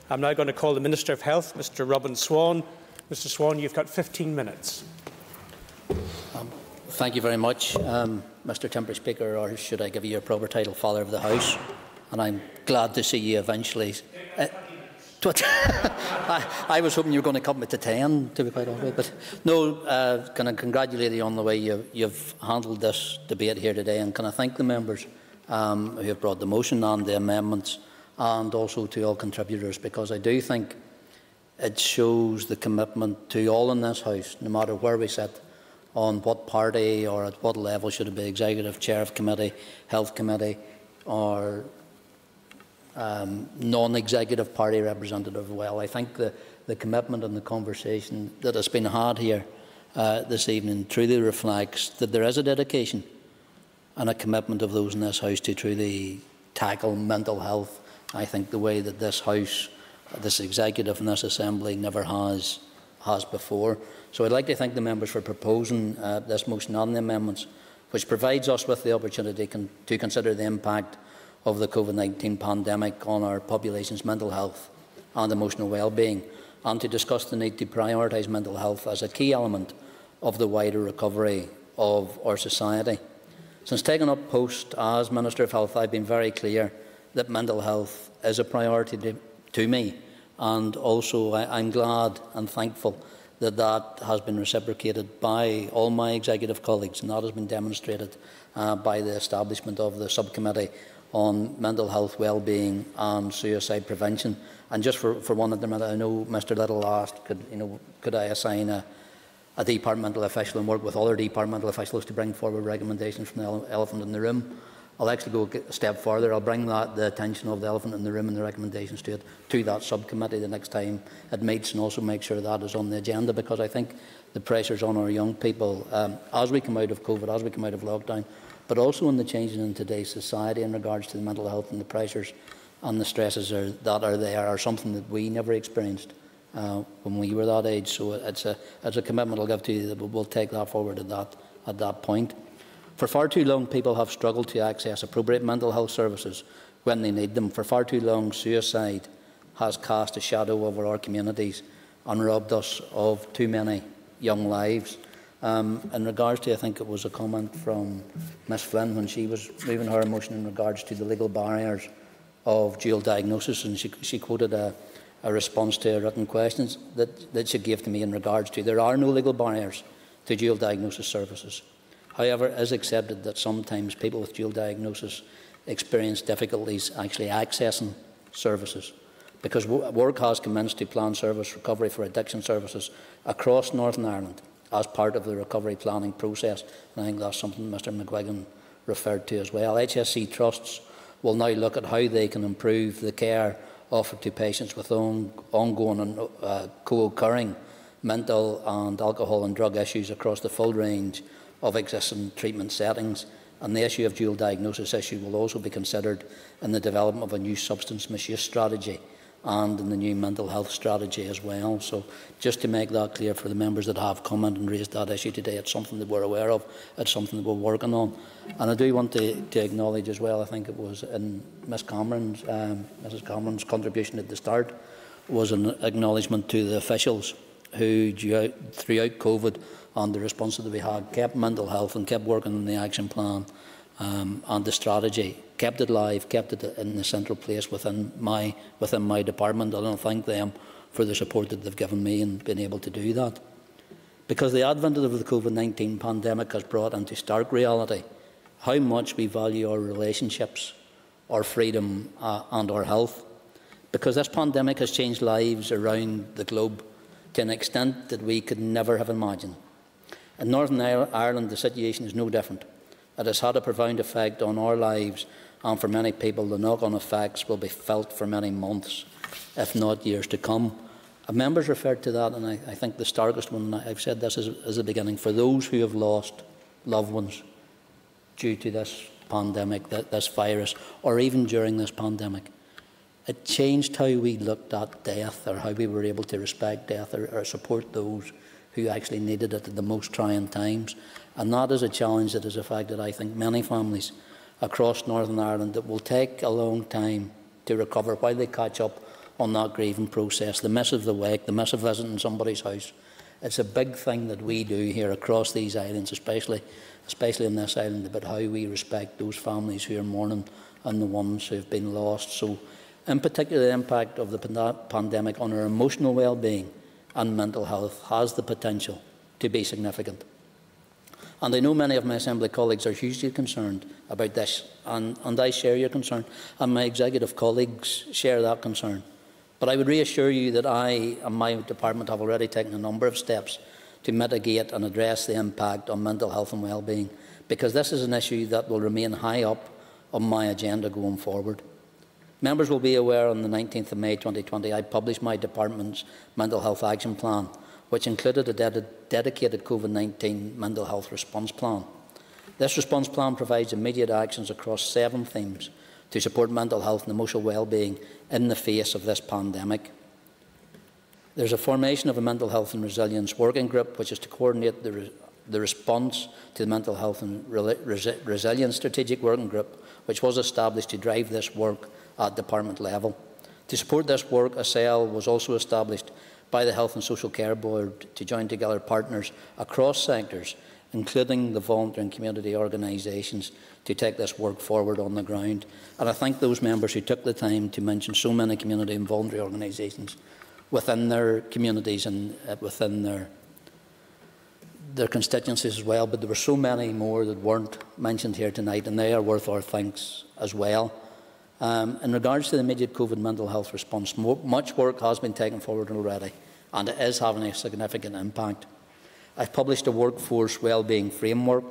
I'm now going to call the Minister of Health, Mr Robin Swann. Mr Swann, you've got fifteen minutes. Um, thank you very much, um, Mr Temporary Speaker, or should I give you your proper title, Father of the House? And I'm glad to see you eventually. Uh, I, I was hoping you were going to come at the ten, to be quite honest. But no, uh, can I congratulate you on the way you, you've handled this debate here today, and can I thank the members um, who have brought the motion and the amendments, and also to all contributors, because I do think it shows the commitment to all in this House, no matter where we sit, on what party or at what level, should it be Executive, Chair of Committee, Health Committee, or Um, non-executive party representative. Well, I think the, the commitment and the conversation that has been had here uh, this evening truly reflects that there is a dedication and a commitment of those in this House to truly tackle mental health. I think the way that this House, this Executive and this Assembly never has, has before. So I'd like to thank the members for proposing uh, this motion on the amendments, which provides us with the opportunity con to consider the impact of the COVID nineteen pandemic on our population's mental health and emotional well-being, and to discuss the need to prioritise mental health as a key element of the wider recovery of our society. Since taking up post as Minister of Health, I have been very clear that mental health is a priority to, to me, and also I am glad and thankful that that has been reciprocated by all my executive colleagues, and that has been demonstrated uh, by the establishment of the subcommittee on mental health, well-being and suicide prevention. And just for, for one at the minute, I know Mr Little asked, could, you know, could I assign a, a departmental official and work with other departmental officials to bring forward recommendations from the Elephant in the Room? I'll actually go a step further. I'll bring that, the attention of the Elephant in the Room and the recommendations to it, to that subcommittee the next time it meets, and also make sure that is on the agenda, because I think the pressures on our young people um, as we come out of COVID, as we come out of lockdown, but also in the changes in today's society in regards to the mental health and the pressures and the stresses are, that are there, are something that we never experienced uh, when we were that age. So it's a, it's a commitment I'll give to you that we'll take that forward at that, at that point. For far too long, people have struggled to access appropriate mental health services when they need them. For far too long, suicide has cast a shadow over our communities and robbed us of too many young lives. Um, in regards to, I think it was a comment from Miss Flynn when she was moving her motion in regards to the legal barriers of dual diagnosis, and she, she quoted a, a response to a written question that, that she gave to me in regards to there are no legal barriers to dual diagnosis services. However, it is accepted that sometimes people with dual diagnosis experience difficulties actually accessing services, because work has commenced to plan service recovery for addiction services across Northern Ireland as part of the recovery planning process. And I think that's something Mister McGuigan referred to as well. H S C trusts will now look at how they can improve the care offered to patients with on, ongoing and uh, co-occurring mental and alcohol and drug issues across the full range of existing treatment settings. And the issue of dual diagnosis issue will also be considered in the development of a new substance misuse strategy and in the new mental health strategy as well. So just to make that clear for the members that have come in and raised that issue today, it's something that we're aware of, it's something that we're working on. And I do want to, to acknowledge as well, I think it was in Miss Cameron's, um, Missus Cameron's contribution at the start, was an acknowledgement to the officials who throughout COVID and the response that we had kept mental health and kept working on the action plan Um, and the strategy, kept it live, kept it in the central place within my, within my department. I don't thank them for the support that they've given me in being able to do that. Because the advent of the COVID nineteen pandemic has brought into stark reality how much we value our relationships, our freedom uh, and our health. Because this pandemic has changed lives around the globe to an extent that we could never have imagined. In Northern Ireland, the situation is no different. It has had a profound effect on our lives, and for many people the knock-on effects will be felt for many months, if not years to come. And members referred to that, and I, I think the starkest one, and I've said this as the beginning, for those who have lost loved ones due to this pandemic, th this virus, or even during this pandemic. It changed how we looked at death, or how we were able to respect death or, or support those who actually needed it at the most trying times. And that is a challenge that has affected, I think, many families across Northern Ireland that will take a long time to recover while they catch up on that grieving process. The miss of the wake, the miss of visiting somebody's house. It's a big thing that we do here across these islands, especially, especially on this island, about how we respect those families who are mourning and the ones who have been lost. So, in particular, the impact of the pandemic on our emotional well-being and mental health has the potential to be significant. And I know many of my Assembly colleagues are hugely concerned about this, and, and I share your concern, and my executive colleagues share that concern. But I would reassure you that I and my department have already taken a number of steps to mitigate and address the impact on mental health and well-being, because this is an issue that will remain high up on my agenda going forward. Members will be aware on the nineteenth of May twenty twenty I published my department's Mental Health Action Plan, which included a ded dedicated COVID nineteen mental health response plan. This response plan provides immediate actions across seven themes to support mental health and emotional well-being in the face of this pandemic. There is a formation of a mental health and resilience working group, which is to coordinate the, re the response to the mental health and re resi resilience strategic working group, which was established to drive this work at department level. To support this work, a cell was also established by the Health and Social Care Board to join together partners across sectors, including the volunteer and community organisations, to take this work forward on the ground. And I thank those members who took the time to mention so many community and voluntary organisations within their communities and within their, their constituencies as well. But there were so many more that weren't mentioned here tonight, and they are worth our thanks as well. Um, in regards to the immediate COVID mental health response, mo much work has been taken forward already, and it is having a significant impact. I've published a workforce wellbeing framework,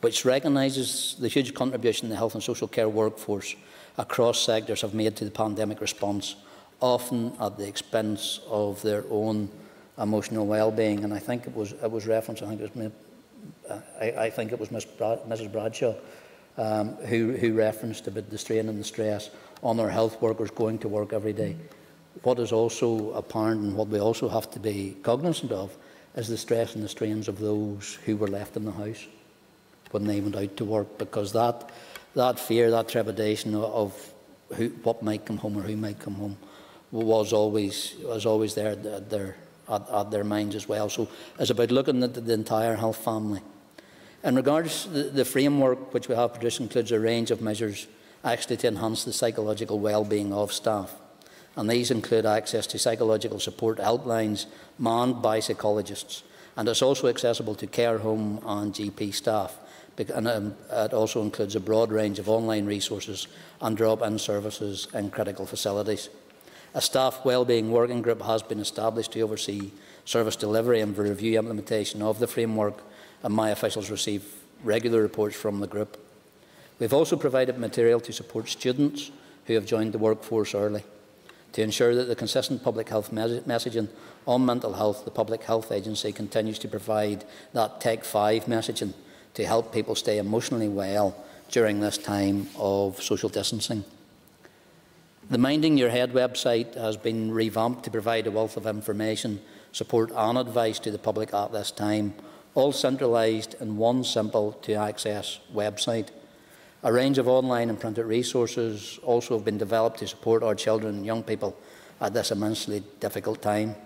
which recognises the huge contribution the health and social care workforce across sectors have made to the pandemic response, often at the expense of their own emotional wellbeing. And I think it was, it was referenced. I think it was, I, I think it was Miss Bra- Missus Bradshaw. Um, who, who referenced about the strain and the stress on our health workers going to work every day. what is also apparent and what we also have to be cognizant of is the stress and the strains of those who were left in the house when they went out to work, because that, that fear, that trepidation of who, what might come home or who might come home was always, was always there at their, at, at their minds as well. So it's about looking at the entire health family. In regards to the, the framework which we have produced includes a range of measures actually to enhance the psychological well-being of staff. And these include access to psychological support helplines manned by psychologists. And it's also accessible to care home and G P staff. And um, it also includes a broad range of online resources and drop-in services in critical facilities. A staff wellbeing working group has been established to oversee service delivery and review implementation of the framework, and my officials receive regular reports from the group. We've also provided material to support students who have joined the workforce early. To ensure that the consistent public health mes messaging on mental health, the Public Health Agency continues to provide that Tech five messaging to help people stay emotionally well during this time of social distancing. The Minding Your Head website has been revamped to provide a wealth of information, support and advice to the public at this time, all centralised in one simple-to-access website. A range of online and printed resources also have been developed to support our children and young people at this immensely difficult time.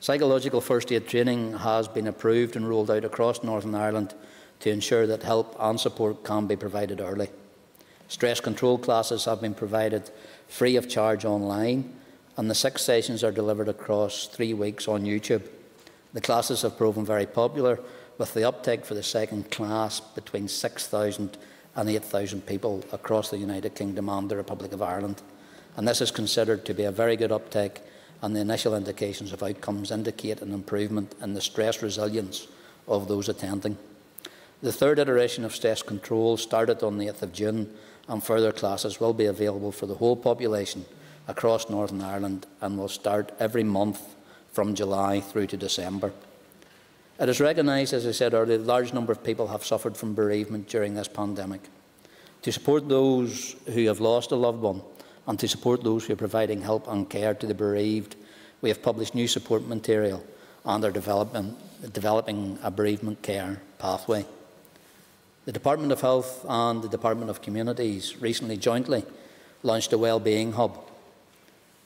Psychological first aid training has been approved and rolled out across Northern Ireland to ensure that help and support can be provided early. Stress control classes have been provided free of charge online, and the six sessions are delivered across three weeks on YouTube. The classes have proven very popular, with the uptake for the second class between six thousand and eight thousand people across the United Kingdom and the Republic of Ireland. And this is considered to be a very good uptake, and the initial indications of outcomes indicate an improvement in the stress resilience of those attending. The third iteration of stress control started on the eighth of June, and further classes will be available for the whole population across Northern Ireland and will start every month from July through to December. It is recognised, as I said earlier, that a large number of people have suffered from bereavement during this pandemic. To support those who have lost a loved one and to support those who are providing help and care to the bereaved, we have published new support material and are developing, developing a bereavement care pathway. The Department of Health and the Department of Communities recently jointly launched a wellbeing hub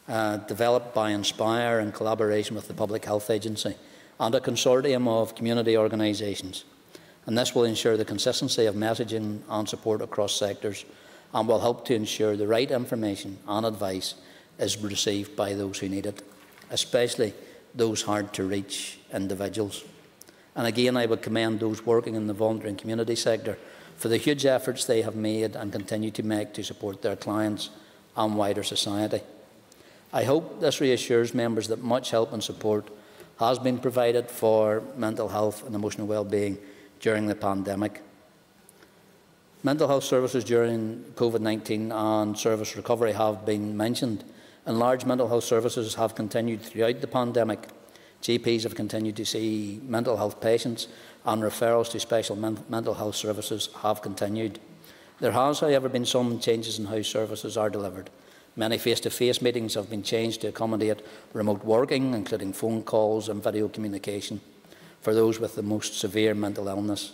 uh, developed by Inspire in collaboration with the Public Health Agency and a consortium of community organisations, and this will ensure the consistency of messaging and support across sectors and will help to ensure the right information and advice is received by those who need it, especially those hard to reach individuals. And again, I would commend those working in the voluntary and community sector for the huge efforts they have made and continue to make to support their clients and wider society. I hope this reassures members that much help and support has been provided for mental health and emotional well-being during the pandemic. Mental health services during COVID nineteen and service recovery have been mentioned, and large mental health services have continued throughout the pandemic. G Ps have continued to see mental health patients, and referrals to special men mental health services have continued. There has, however, been some changes in how services are delivered. Many face-to-face meetings have been changed to accommodate remote working, including phone calls and video communication for those with the most severe mental illness.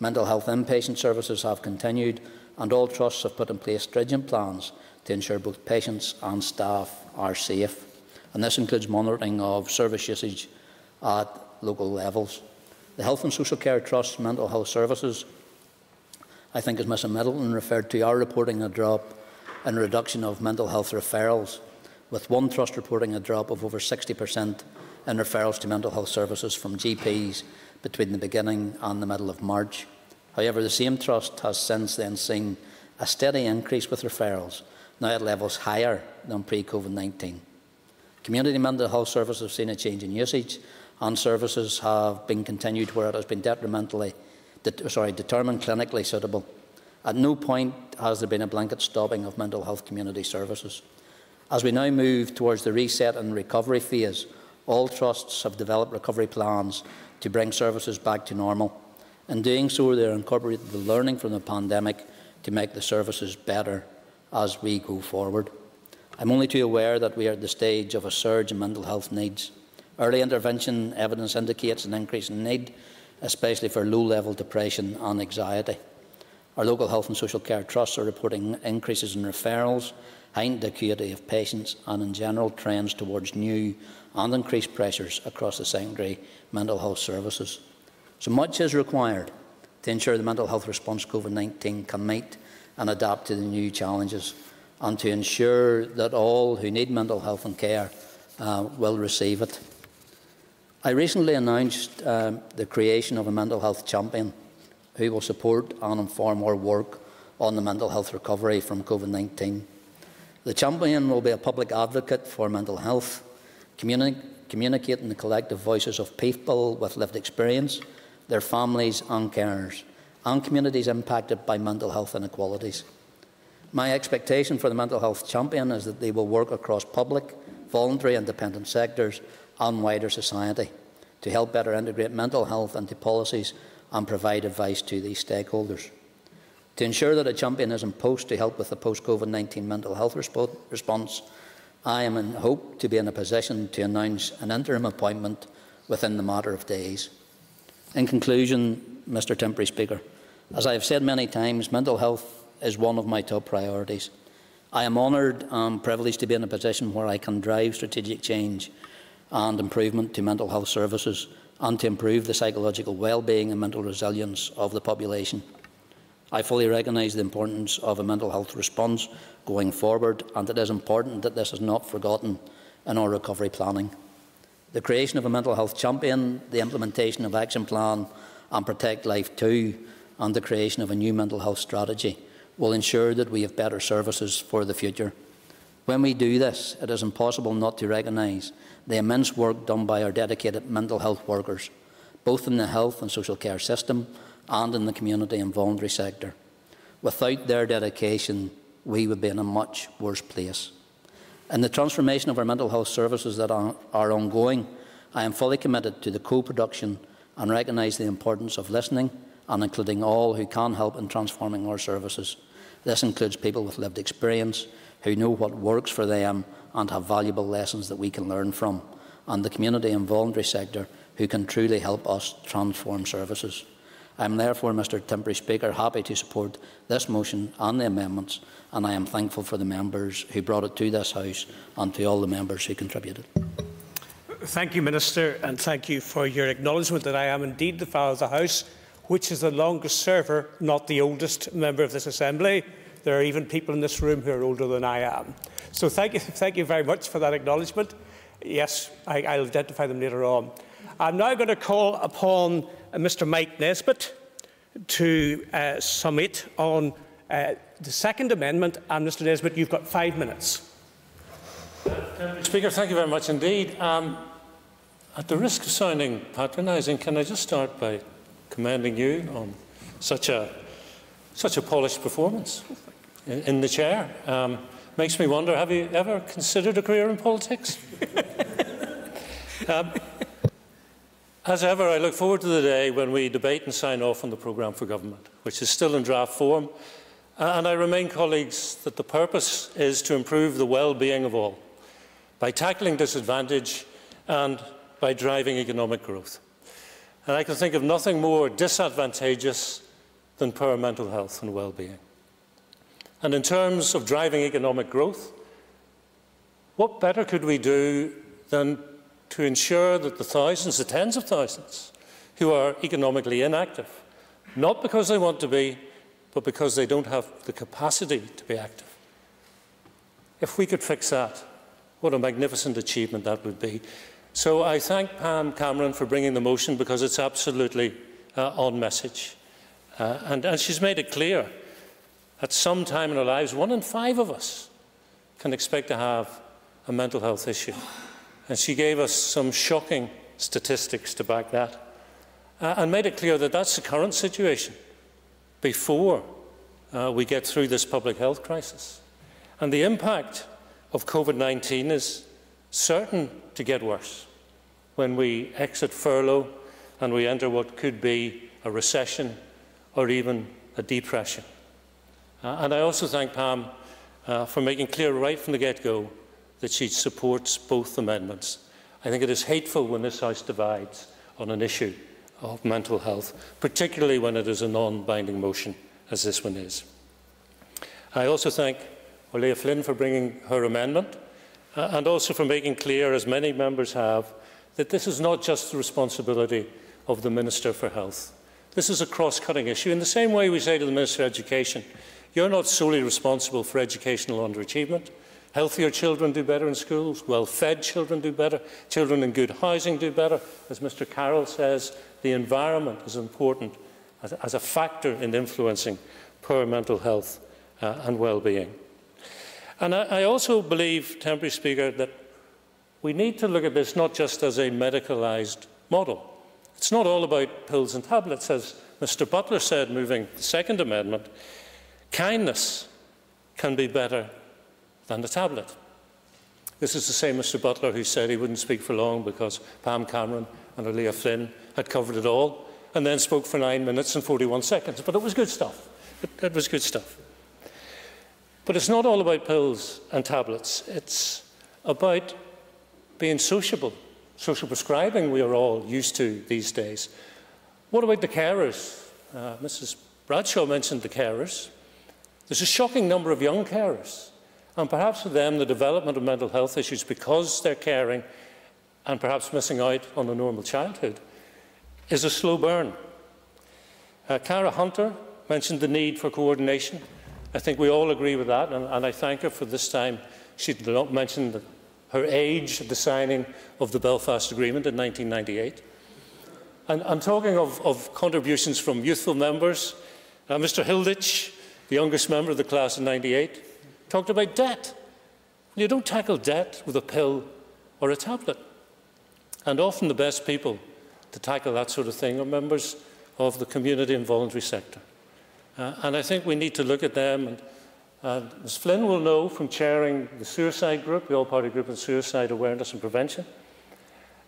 Mental health inpatient services have continued, and all trusts have put in place stringent plans to ensure both patients and staff are safe. And this includes monitoring of service usage at local levels. The Health and Social Care Trust's mental health services, I think as Mr Middleton referred to, are reporting a drop in reduction of mental health referrals, with one trust reporting a drop of over sixty percent in referrals to mental health services from G Ps between the beginning and the middle of March. However, the same trust has since then seen a steady increase with referrals, now at levels higher than pre-COVID nineteen. Community mental health services have seen a change in usage, and services have been continued where it has been detrimentally, det sorry, determined clinically suitable. At no point has there been a blanket stopping of mental health community services. As we now move towards the reset and recovery phase, all trusts have developed recovery plans to bring services back to normal. In doing so, they are incorporating the learning from the pandemic to make the services better as we go forward. I'm only too aware that we are at the stage of a surge in mental health needs. Early intervention evidence indicates an increase in need, especially for low-level depression and anxiety. Our local health and social care trusts are reporting increases in referrals, heightened acuity of patients and, in general, trends towards new and increased pressures across the secondary mental health services. So much is required to ensure the mental health response to COVID nineteen can meet and adapt to the new challenges, and to ensure that all who need mental health and care uh, will receive it. I recently announced uh, the creation of a mental health champion who will support and inform our work on the mental health recovery from COVID nineteen. The champion will be a public advocate for mental health, communi communicating the collective voices of people with lived experience, their families and carers, and communities impacted by mental health inequalities. My expectation for the Mental Health Champion is that they will work across public, voluntary and dependent sectors and wider society to help better integrate mental health into policies and provide advice to these stakeholders. To ensure that a champion is in post to help with the post-COVID nineteen mental health resp response, I am in hope to be in a position to announce an interim appointment within the matter of days. In conclusion, Mister Temporary Speaker, as I have said many times, mental health is one of my top priorities. I am honoured and privileged to be in a position where I can drive strategic change and improvement to mental health services and to improve the psychological well-being and mental resilience of the population. I fully recognise the importance of a mental health response going forward, and it is important that this is not forgotten in our recovery planning. The creation of a mental health champion, the implementation of Action Plan and Protect Life two, and the creation of a new mental health strategy will ensure that we have better services for the future. When we do this, it is impossible not to recognise the immense work done by our dedicated mental health workers, both in the health and social care system and in the community and voluntary sector. Without their dedication, we would be in a much worse place. In the transformation of our mental health services that are ongoing, I am fully committed to the co-production and recognise the importance of listening and including all who can help in transforming our services. This includes people with lived experience who know what works for them and have valuable lessons that we can learn from, and the community and voluntary sector who can truly help us transform services. I am therefore, Mister Temporary Speaker, happy to support this motion and the amendments, and I am thankful for the members who brought it to this House and to all the members who contributed. Thank you, Minister, and thank you for your acknowledgement that I am indeed the fellow of the House, which is the longest server, not the oldest member of this Assembly. There are even people in this room who are older than I am. So thank you, thank you very much for that acknowledgement. Yes, I, I'll identify them later on. I'm now going to call upon uh, Mister Mike Nesbitt to uh, summate on uh, the Second Amendment. And Mister Nesbitt, you've got five minutes. Uh, Speaker, thank you very much indeed. Um, at the risk of sounding patronising, can I just start by commending you on such a, such a polished performance in, in the chair. Um, makes me wonder, have you ever considered a career in politics? um, as ever, I look forward to the day when we debate and sign off on the programme for government, which is still in draft form. And I remain, colleagues, that the purpose is to improve the well-being of all by tackling disadvantage and by driving economic growth. And I can think of nothing more disadvantageous than poor mental health and well-being. And in terms of driving economic growth, what better could we do than to ensure that the thousands, the tens of thousands, who are economically inactive, not because they want to be, but because they don't have the capacity to be active. If we could fix that, what a magnificent achievement that would be. So I thank Pam Cameron for bringing the motion, because it's absolutely uh, on message. Uh, and, and she's made it clear at some time in our lives, one in five of us can expect to have a mental health issue. And she gave us some shocking statistics to back that. Uh, and made it clear that that's the current situation before uh, we get through this public health crisis. And the impact of COVID nineteen is certain to get worse when we exit furlough and we enter what could be a recession or even a depression. Uh, and I also thank Pam uh, for making clear right from the get-go that she supports both amendments. I think it is hateful when this House divides on an issue of mental health, particularly when it is a non-binding motion, as this one is. I also thank Órlaithí Flynn for bringing her amendment, uh, and also for making clear, as many members have, that this is not just the responsibility of the Minister for Health. This is a cross-cutting issue. In the same way we say to the Minister for Education, you're not solely responsible for educational underachievement. Healthier children do better in schools, well-fed children do better, children in good housing do better. As Mister Carroll says, the environment is important as, as a factor in influencing poor mental health uh, and well-being. And I, I also believe, Temporary Speaker, that we need to look at this not just as a medicalised model. It's not all about pills and tablets, as Mister Butler said, moving the Second Amendment. Kindness can be better than the tablet. This is the same Mister Butler who said he wouldn't speak for long because Pam Cameron and Órlaithí Flynn had covered it all, and then spoke for nine minutes and forty-one seconds. But it was good stuff. It, it was good stuff. But it's not all about pills and tablets. It's about being sociable. Social prescribing we are all used to these days. What about the carers? Uh, Missus Bradshaw mentioned the carers. There's a shocking number of young carers. And perhaps for them, the development of mental health issues, because they're caring and perhaps missing out on a normal childhood, is a slow burn. Uh, Cara Hunter mentioned the need for coordination. I think we all agree with that, and, and I thank her for this time. She did not mention the, her age at the signing of the Belfast Agreement in nineteen ninety-eight. And I'm talking of, of contributions from youthful members. Uh, Mister Hilditch, the youngest member of the class in ninety-eight, talked about debt. You don't tackle debt with a pill or a tablet. And often the best people to tackle that sort of thing are members of the community and voluntary sector. Uh, and I think we need to look at them. And, and Miz Flynn will know from chairing the suicide group, the all-party group on suicide awareness and prevention,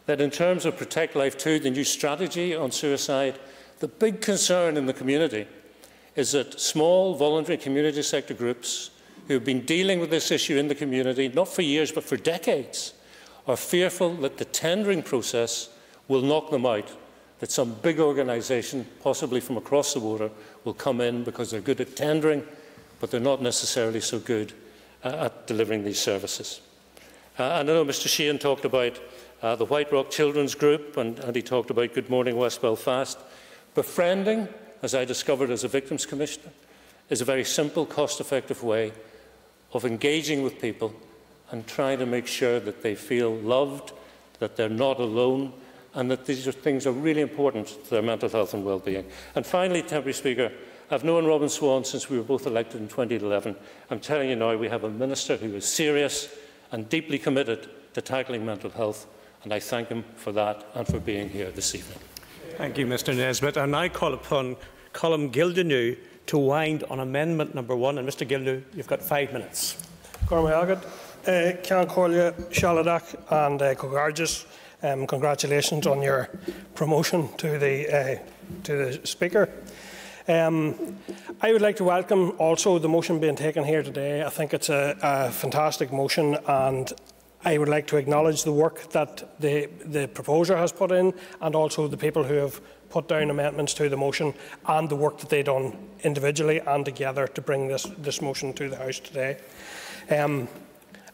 that in terms of Protect Life two, the new strategy on suicide, the big concern in the community is that small voluntary community sector groups who have been dealing with this issue in the community, not for years but for decades, are fearful that the tendering process will knock them out, that some big organisation, possibly from across the water, will come in because they're good at tendering, but they're not necessarily so good uh, at delivering these services. Uh, and I know Mr Sheehan talked about uh, the White Rock Children's Group, and, and he talked about Good Morning West Belfast. Befriending, as I discovered as a Victims Commissioner, is a very simple, cost-effective way of engaging with people and trying to make sure that they feel loved, that they're not alone, and that these are things are really important to their mental health and well-being. And finally, Temporary Speaker, I've known Robin Swann since we were both elected in twenty eleven. I'm telling you now, we have a minister who is serious and deeply committed to tackling mental health, and I thank him for that and for being here this evening. Thank you, Mr Nesbitt. And I call upon Colm Gildernew to wind on amendment number one. And Mr Gildernew, you've got five minutes. Um, congratulations on your promotion to the, uh, to the Speaker. Um, I would like to welcome also the motion being taken here today. I think it's a, a fantastic motion, and I would like to acknowledge the work that the, the proposer has put in, and also the people who have put down amendments to the motion and the work that they've done individually and together to bring this, this motion to the House today. Um,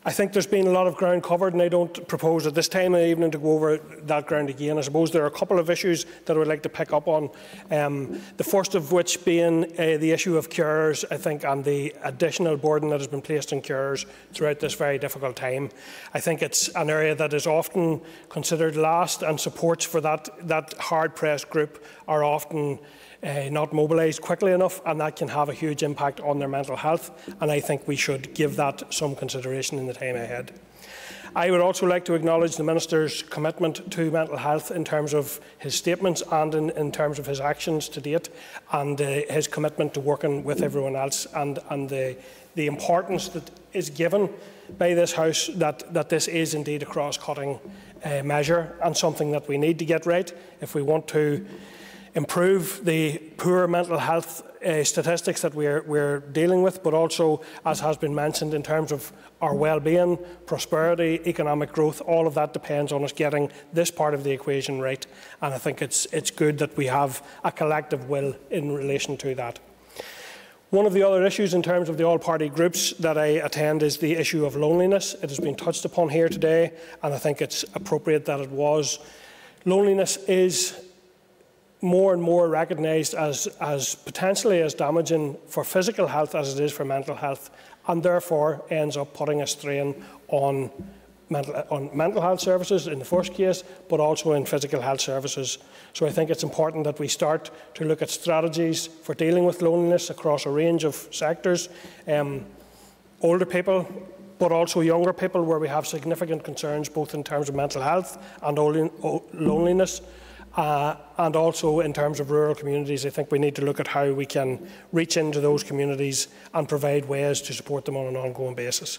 I think there's been a lot of ground covered, and I don't propose at this time of the evening to go over that ground again. I suppose there are a couple of issues that I would like to pick up on. Um, the first of which being uh, the issue of carers, I think, and the additional burden that has been placed on carers throughout this very difficult time. I think it's an area that is often considered last, and supports for that, that hard-pressed group are often Uh, not mobilised quickly enough, and that can have a huge impact on their mental health, and I think we should give that some consideration in the time ahead. I would also like to acknowledge the Minister's commitment to mental health in terms of his statements and in, in terms of his actions to date, and uh, his commitment to working with everyone else, and, and the, the importance that is given by this House that, that this is indeed a cross-cutting uh, measure, and something that we need to get right if we want to improve the poor mental health uh, statistics that we're, we're dealing with, but also, as has been mentioned, in terms of our well-being, prosperity, economic growth, all of that depends on us getting this part of the equation right. And I think it's, it's good that we have a collective will in relation to that. One of the other issues in terms of the all-party groups that I attend is the issue of loneliness. It has been touched upon here today, and I think it's appropriate that it was. Loneliness is more and more recognised as, as potentially as damaging for physical health as it is for mental health, and therefore ends up putting a strain on mental, on mental health services in the first case, but also in physical health services. So I think it's important that we start to look at strategies for dealing with loneliness across a range of sectors, um, older people, but also younger people, where we have significant concerns both in terms of mental health and loneliness, uh, and also in terms of rural communities. I think we need to look at how we can reach into those communities and provide ways to support them on an ongoing basis.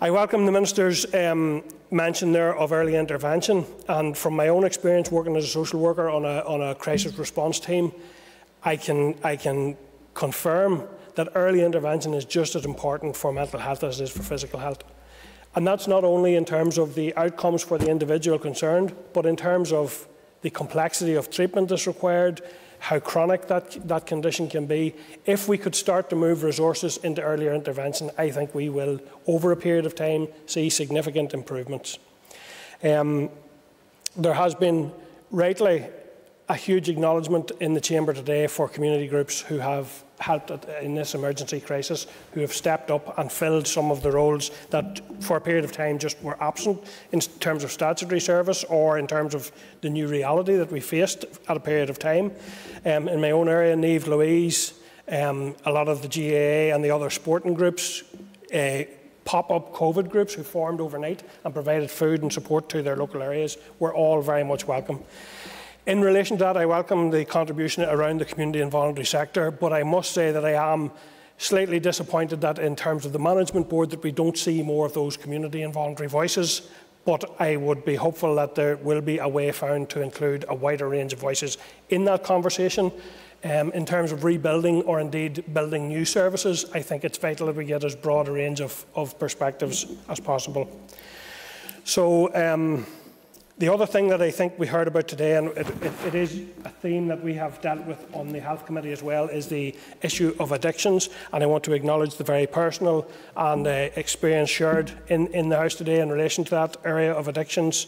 I welcome the Minister's um, mention there of early intervention, and from my own experience working as a social worker on a, on a crisis response team, I can, I can confirm that early intervention is just as important for mental health as it is for physical health. And that's not only in terms of the outcomes for the individual concerned, but in terms of the complexity of treatment that's required, how chronic that, that condition can be. If we could start to move resources into earlier intervention, I think we will, over a period of time, see significant improvements. Um, there has been, rightly, a huge acknowledgement in the Chamber today for community groups who have helped in this emergency crisis, who have stepped up and filled some of the roles that for a period of time just were absent in terms of statutory service or in terms of the new reality that we faced at a period of time. Um, in my own area, Niamh Louise, um, a lot of the G A A and the other sporting groups, uh, pop-up COVID groups who formed overnight and provided food and support to their local areas, were all very much welcome. In relation to that, I welcome the contribution around the community and voluntary sector, but I must say that I am slightly disappointed that in terms of the management board that we don't see more of those community and voluntary voices, but I would be hopeful that there will be a way found to include a wider range of voices in that conversation. Um, in terms of rebuilding or indeed building new services, I think it's vital that we get as broad a range of, of perspectives as possible. So. Um, The other thing that I think we heard about today, and it, it, it is a theme that we have dealt with on the Health Committee as well, is the issue of addictions. And I want to acknowledge the very personal and uh, experience shared in, in the House today in relation to that area of addictions.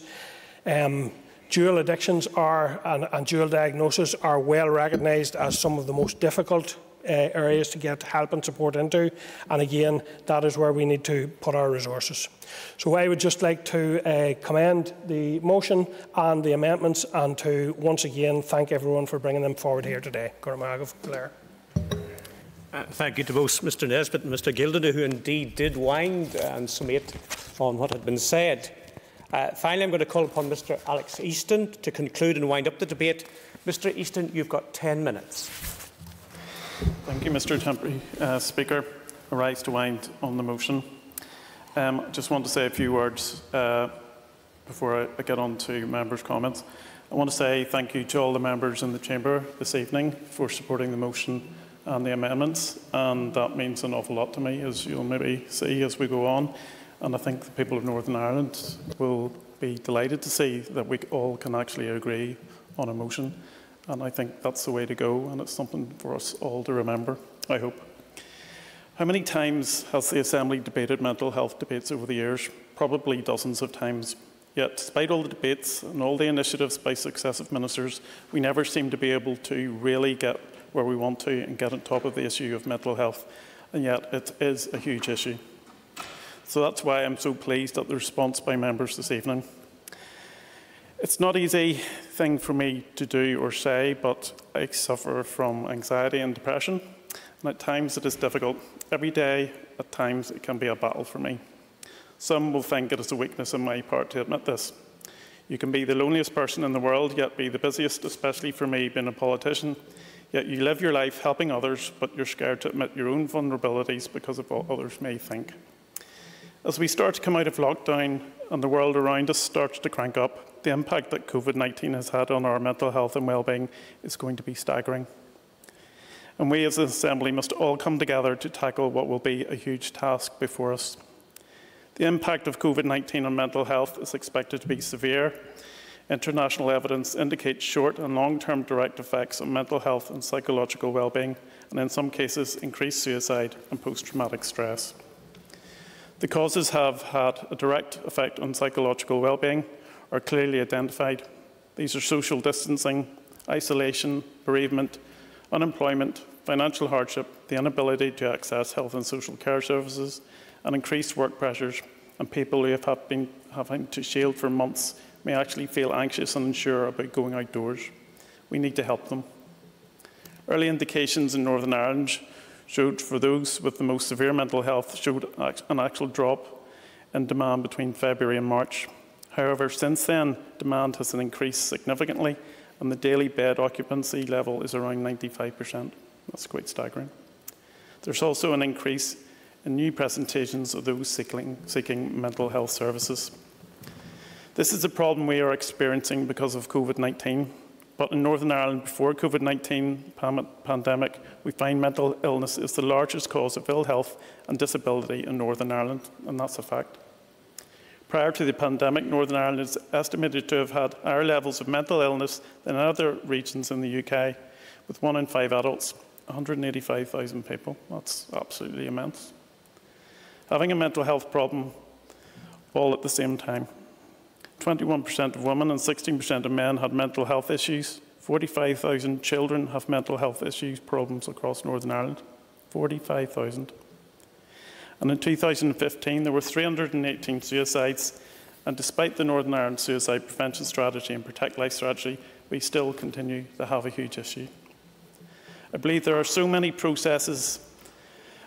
Um, dual addictions are, and, and dual diagnosis are well recognised as some of the most difficult uh, areas to get help and support into. And again, that is where we need to put our resources. So I would just like to uh, commend the motion and the amendments, and to once again thank everyone for bringing them forward here today. Uh, thank you to both Mr Nesbitt and Mr Gildernew, who indeed did wind and summate on what had been said. Uh, finally, I'm going to call upon Mr Alex Easton to conclude and wind up the debate. Mr Easton, you've got ten minutes. Thank you, Mr Temporary uh, Speaker. I rise to wind on the motion. I um, just want to say a few words uh, before I, I get on to members' comments. I want to say thank you to all the members in the Chamber this evening for supporting the motion and the amendments, and that means an awful lot to me, as you'll maybe see as we go on. And I think the people of Northern Ireland will be delighted to see that we all can actually agree on a motion, and I think that's the way to go, and it's something for us all to remember, I hope. How many times has the Assembly debated mental health debates over the years? Probably dozens of times. Yet, despite all the debates and all the initiatives by successive ministers, we never seem to be able to really get where we want to and get on top of the issue of mental health. And yet, it is a huge issue. So that's why I'm so pleased at the response by members this evening. It's not an easy thing for me to do or say, but I suffer from anxiety and depression. And at times it is difficult. Every day, at times, it can be a battle for me. Some will think it is a weakness on my part to admit this. You can be the loneliest person in the world, yet be the busiest, especially for me being a politician. Yet you live your life helping others, but you're scared to admit your own vulnerabilities because of what others may think. As we start to come out of lockdown and the world around us starts to crank up, the impact that COVID nineteen has had on our mental health and well-being is going to be staggering. And we as an Assembly must all come together to tackle what will be a huge task before us. The impact of COVID nineteen on mental health is expected to be severe. International evidence indicates short and long-term direct effects on mental health and psychological well-being, and in some cases, increased suicide and post-traumatic stress. The causes have had a direct effect on psychological well-being, are clearly identified. These are social distancing, isolation, bereavement, unemployment, financial hardship, the inability to access health and social care services, and increased work pressures, and people who have been having to shield for months may actually feel anxious and unsure about going outdoors. We need to help them. Early indications in Northern Ireland showed for those with the most severe mental health showed an actual drop in demand between February and March. However, since then, demand has increased significantly, and the daily bed occupancy level is around ninety-five percent. That's quite staggering. There's also an increase in new presentations of those seeking, seeking mental health services. This is a problem we are experiencing because of COVID nineteen. But in Northern Ireland, before COVID nineteen pandemic, we find mental illness is the largest cause of ill health and disability in Northern Ireland, and that's a fact. Prior to the pandemic, Northern Ireland is estimated to have had higher levels of mental illness than other regions in the U K, with one in five adults, one hundred eighty-five thousand people. That's absolutely immense. Having a mental health problem all at the same time. twenty-one percent of women and sixteen percent of men had mental health issues. forty-five thousand children have mental health issues problems across Northern Ireland. forty-five thousand. And in two thousand fifteen, there were three hundred eighteen suicides. And despite the Northern Ireland Suicide Prevention Strategy and Protect Life Strategy, we still continue to have a huge issue. I believe there are so many processes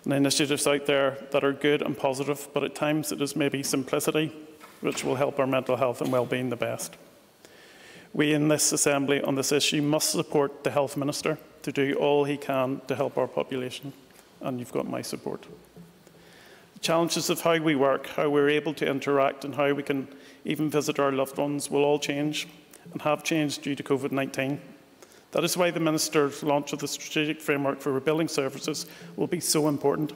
and initiatives out there that are good and positive, but at times it is maybe simplicity which will help our mental health and well-being the best. We in this Assembly on this issue must support the Health Minister to do all he can to help our population, and you've got my support. The challenges of how we work, how we're able to interact, and how we can even visit our loved ones will all change and have changed due to COVID nineteen. That is why the Minister's launch of the Strategic Framework for Rebuilding Services will be so important.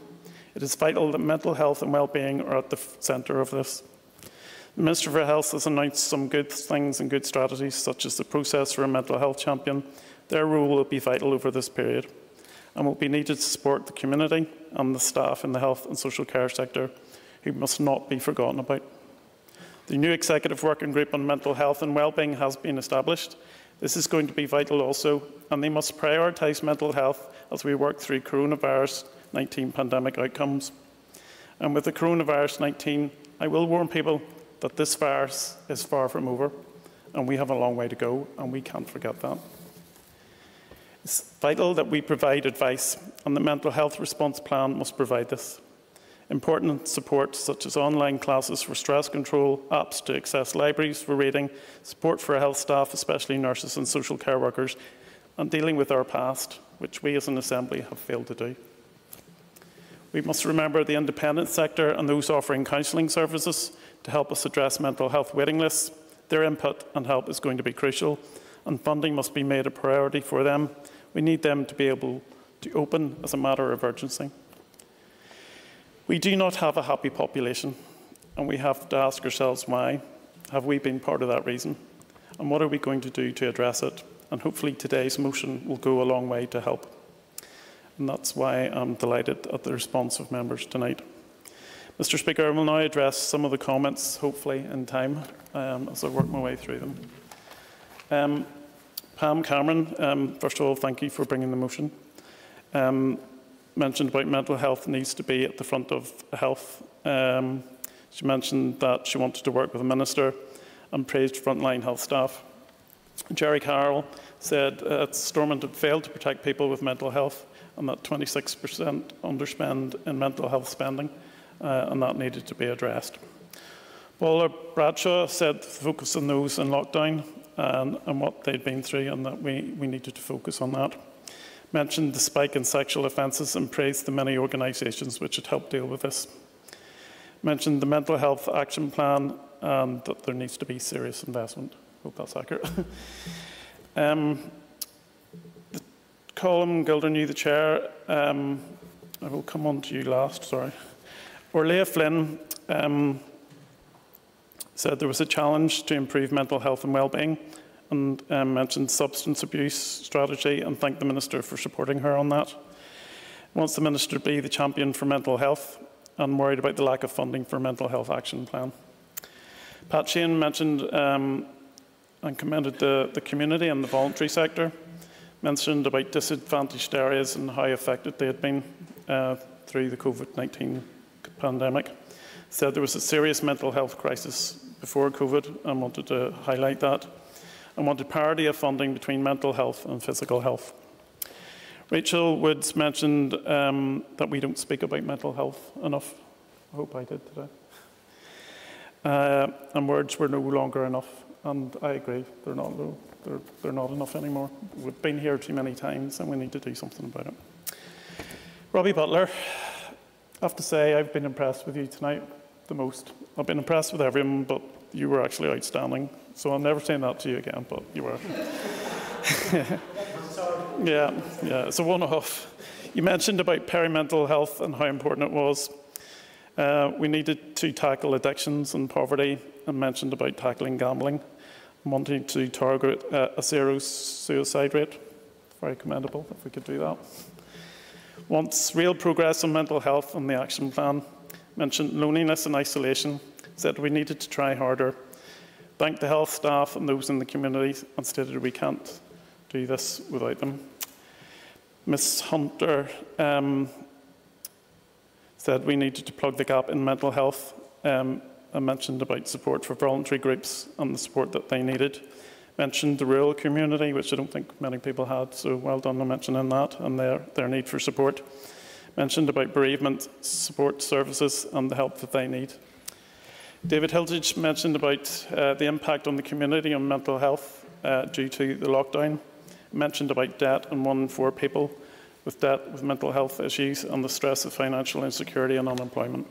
It is vital that mental health and well-being are at the centre of this. The Minister for Health has announced some good things and good strategies, such as the process for a Mental Health Champion. Their role will be vital over this period and will be needed to support the community and the staff in the health and social care sector, who must not be forgotten about. The new Executive Working Group on Mental Health and Wellbeing has been established. This is going to be vital also, and they must prioritise mental health as we work through coronavirus nineteen pandemic outcomes. And with the coronavirus nineteen, I will warn people that this virus is far from over, and we have a long way to go, and we can't forget that. It's vital that we provide advice, and the Mental Health Response Plan must provide this. Important support, such as online classes for stress control, apps to access libraries for reading, support for health staff, especially nurses and social care workers, and dealing with our past, which we as an Assembly have failed to do. We must remember the independent sector and those offering counselling services to help us address mental health waiting lists. Their input and help is going to be crucial, and funding must be made a priority for them. We need them to be able to open as a matter of urgency. We do not have a happy population, and we have to ask ourselves why. Have we been part of that reason? And what are we going to do to address it? And hopefully today's motion will go a long way to help. And that's why I'm delighted at the response of members tonight. Mister Speaker, I will now address some of the comments, hopefully in time, um, as I work my way through them. Um, Pam Cameron, um, first of all, thank you for bringing the motion. Um, mentioned about mental health needs to be at the front of health. Um, she mentioned that she wanted to work with a minister and praised frontline health staff. Gerry Carroll said uh, Stormont had failed to protect people with mental health, and that twenty-six percent underspend in mental health spending, uh, and that needed to be addressed. Paula Bradshaw said focus on those in lockdown and, and what they'd been through, and that we, we needed to focus on that. Mentioned the spike in sexual offences and praised the many organisations which had helped deal with this. mentioned the Mental Health Action Plan and that there needs to be serious investment. Hope that's accurate. um, Colm Gildernew, the chair, um, I will come on to you last, sorry. Órlaithí Flynn um, said there was a challenge to improve mental health and well-being, and um, mentioned substance abuse strategy, and thanked the Minister for supporting her on that. Wants the Minister to be the champion for mental health, and worried about the lack of funding for Mental Health Action Plan. Pat Sheehan mentioned um, and commended the, the community and the voluntary sector, mentioned about disadvantaged areas and how affected they had been uh, through the COVID nineteen pandemic. Said there was a serious mental health crisis before COVID and wanted to highlight that, and wanted parity of funding between mental health and physical health. Rachel Woods mentioned um, that we don't speak about mental health enough. I hope I did today. Uh, and words were no longer enough. And I agree, they're not, they're, they're not enough anymore. We've been here too many times and we need to do something about it. Robbie Butler, I have to say I've been impressed with you tonight the most. I've been impressed with everyone, but you were actually outstanding. So I'm never saying that to you again, but you were. yeah, yeah, it's a one-off. You mentioned about perimental health and how important it was. Uh, we needed to tackle addictions and poverty, and mentioned about tackling gambling. Wanting to target uh, a zero suicide rate. Very commendable if we could do that. Wants real progress on mental health and the action plan. Mentioned loneliness and isolation. Said we needed to try harder. Thanked the health staff and those in the community, and stated we can't do this without them. Miz Hunter um, said we needed to plug the gap in mental health. Um, I mentioned about support for voluntary groups and the support that they needed. Mentioned the rural community, which I don't think many people had, so well done on mentioning that and their, their need for support. Mentioned about bereavement support services and the help that they need. David Hilditch mentioned about uh, the impact on the community on mental health uh, due to the lockdown. Mentioned about debt and one in four people with debt with mental health issues and the stress of financial insecurity and unemployment.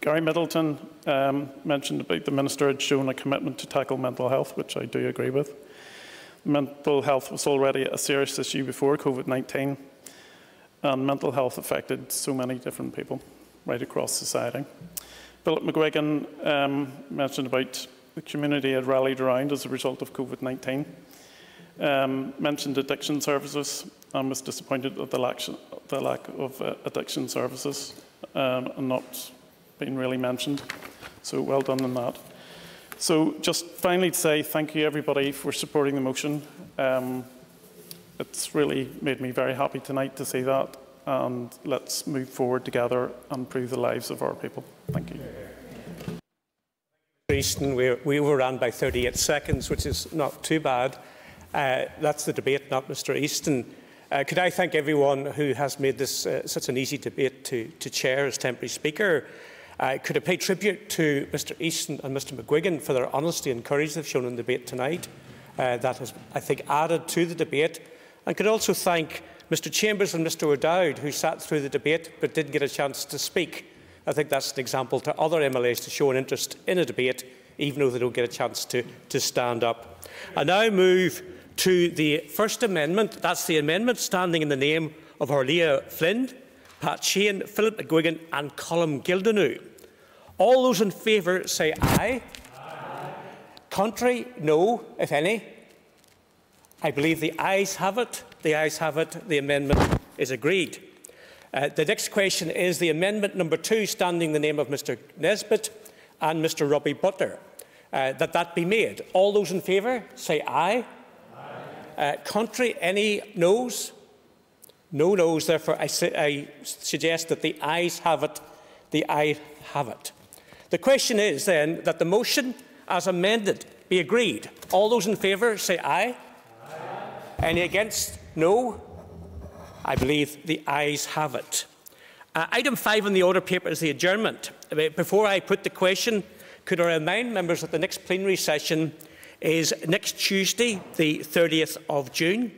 Gary Middleton um, mentioned about the Minister had shown a commitment to tackle mental health, which I do agree with. Mental health was already a serious issue before COVID nineteen, and mental health affected so many different people right across society. Philip McGuigan um, mentioned about the community had rallied around as a result of COVID nineteen, um, mentioned addiction services, and was disappointed at the lack, the lack of uh, addiction services um, and not been really mentioned. So well done on that. So just finally to say thank you everybody for supporting the motion. Um, it's really made me very happy tonight to see that, and let's move forward together and improve the lives of our people. Thank you. Easton, we, we overran by thirty-eight seconds, which is not too bad. Uh, that's the debate, not Mr Easton. Uh, could I thank everyone who has made this uh, such an easy debate to, to chair as temporary speaker. Uh, could I pay tribute to Mr Easton and Mr McGuigan for their honesty and courage they've shown in the debate tonight. Uh, that has, I think, added to the debate. And could also thank Mr Chambers and Mr O'Dowd, who sat through the debate but didn't get a chance to speak. I think that's an example to other M L As to show an interest in a debate, even though they don't get a chance to, to stand up. I now move to the First Amendment. That's the amendment standing in the name of Órlaithí Flynn, Pat Sheehan, Philip McGuigan and Colm Gildernew. All those in favour say aye. Aye. Contrary, no, if any. I believe the ayes have it. The ayes have it. The amendment is agreed. Uh, the next question is the amendment number two, standing in the name of Mr Nesbitt and Mr Robbie Butler. Uh, that that be made. All those in favour say aye. Uh, contrary, any noes? No noes. Therefore, I, su I suggest that the ayes have it. The ayes have it. The question is then that the motion, as amended, be agreed. All those in favour say aye. Aye. Any against? No. I believe the ayes have it. Uh, item five on the order paper is the adjournment. Before I put the question, could I remind members that the next plenary session is next Tuesday, the thirtieth of June.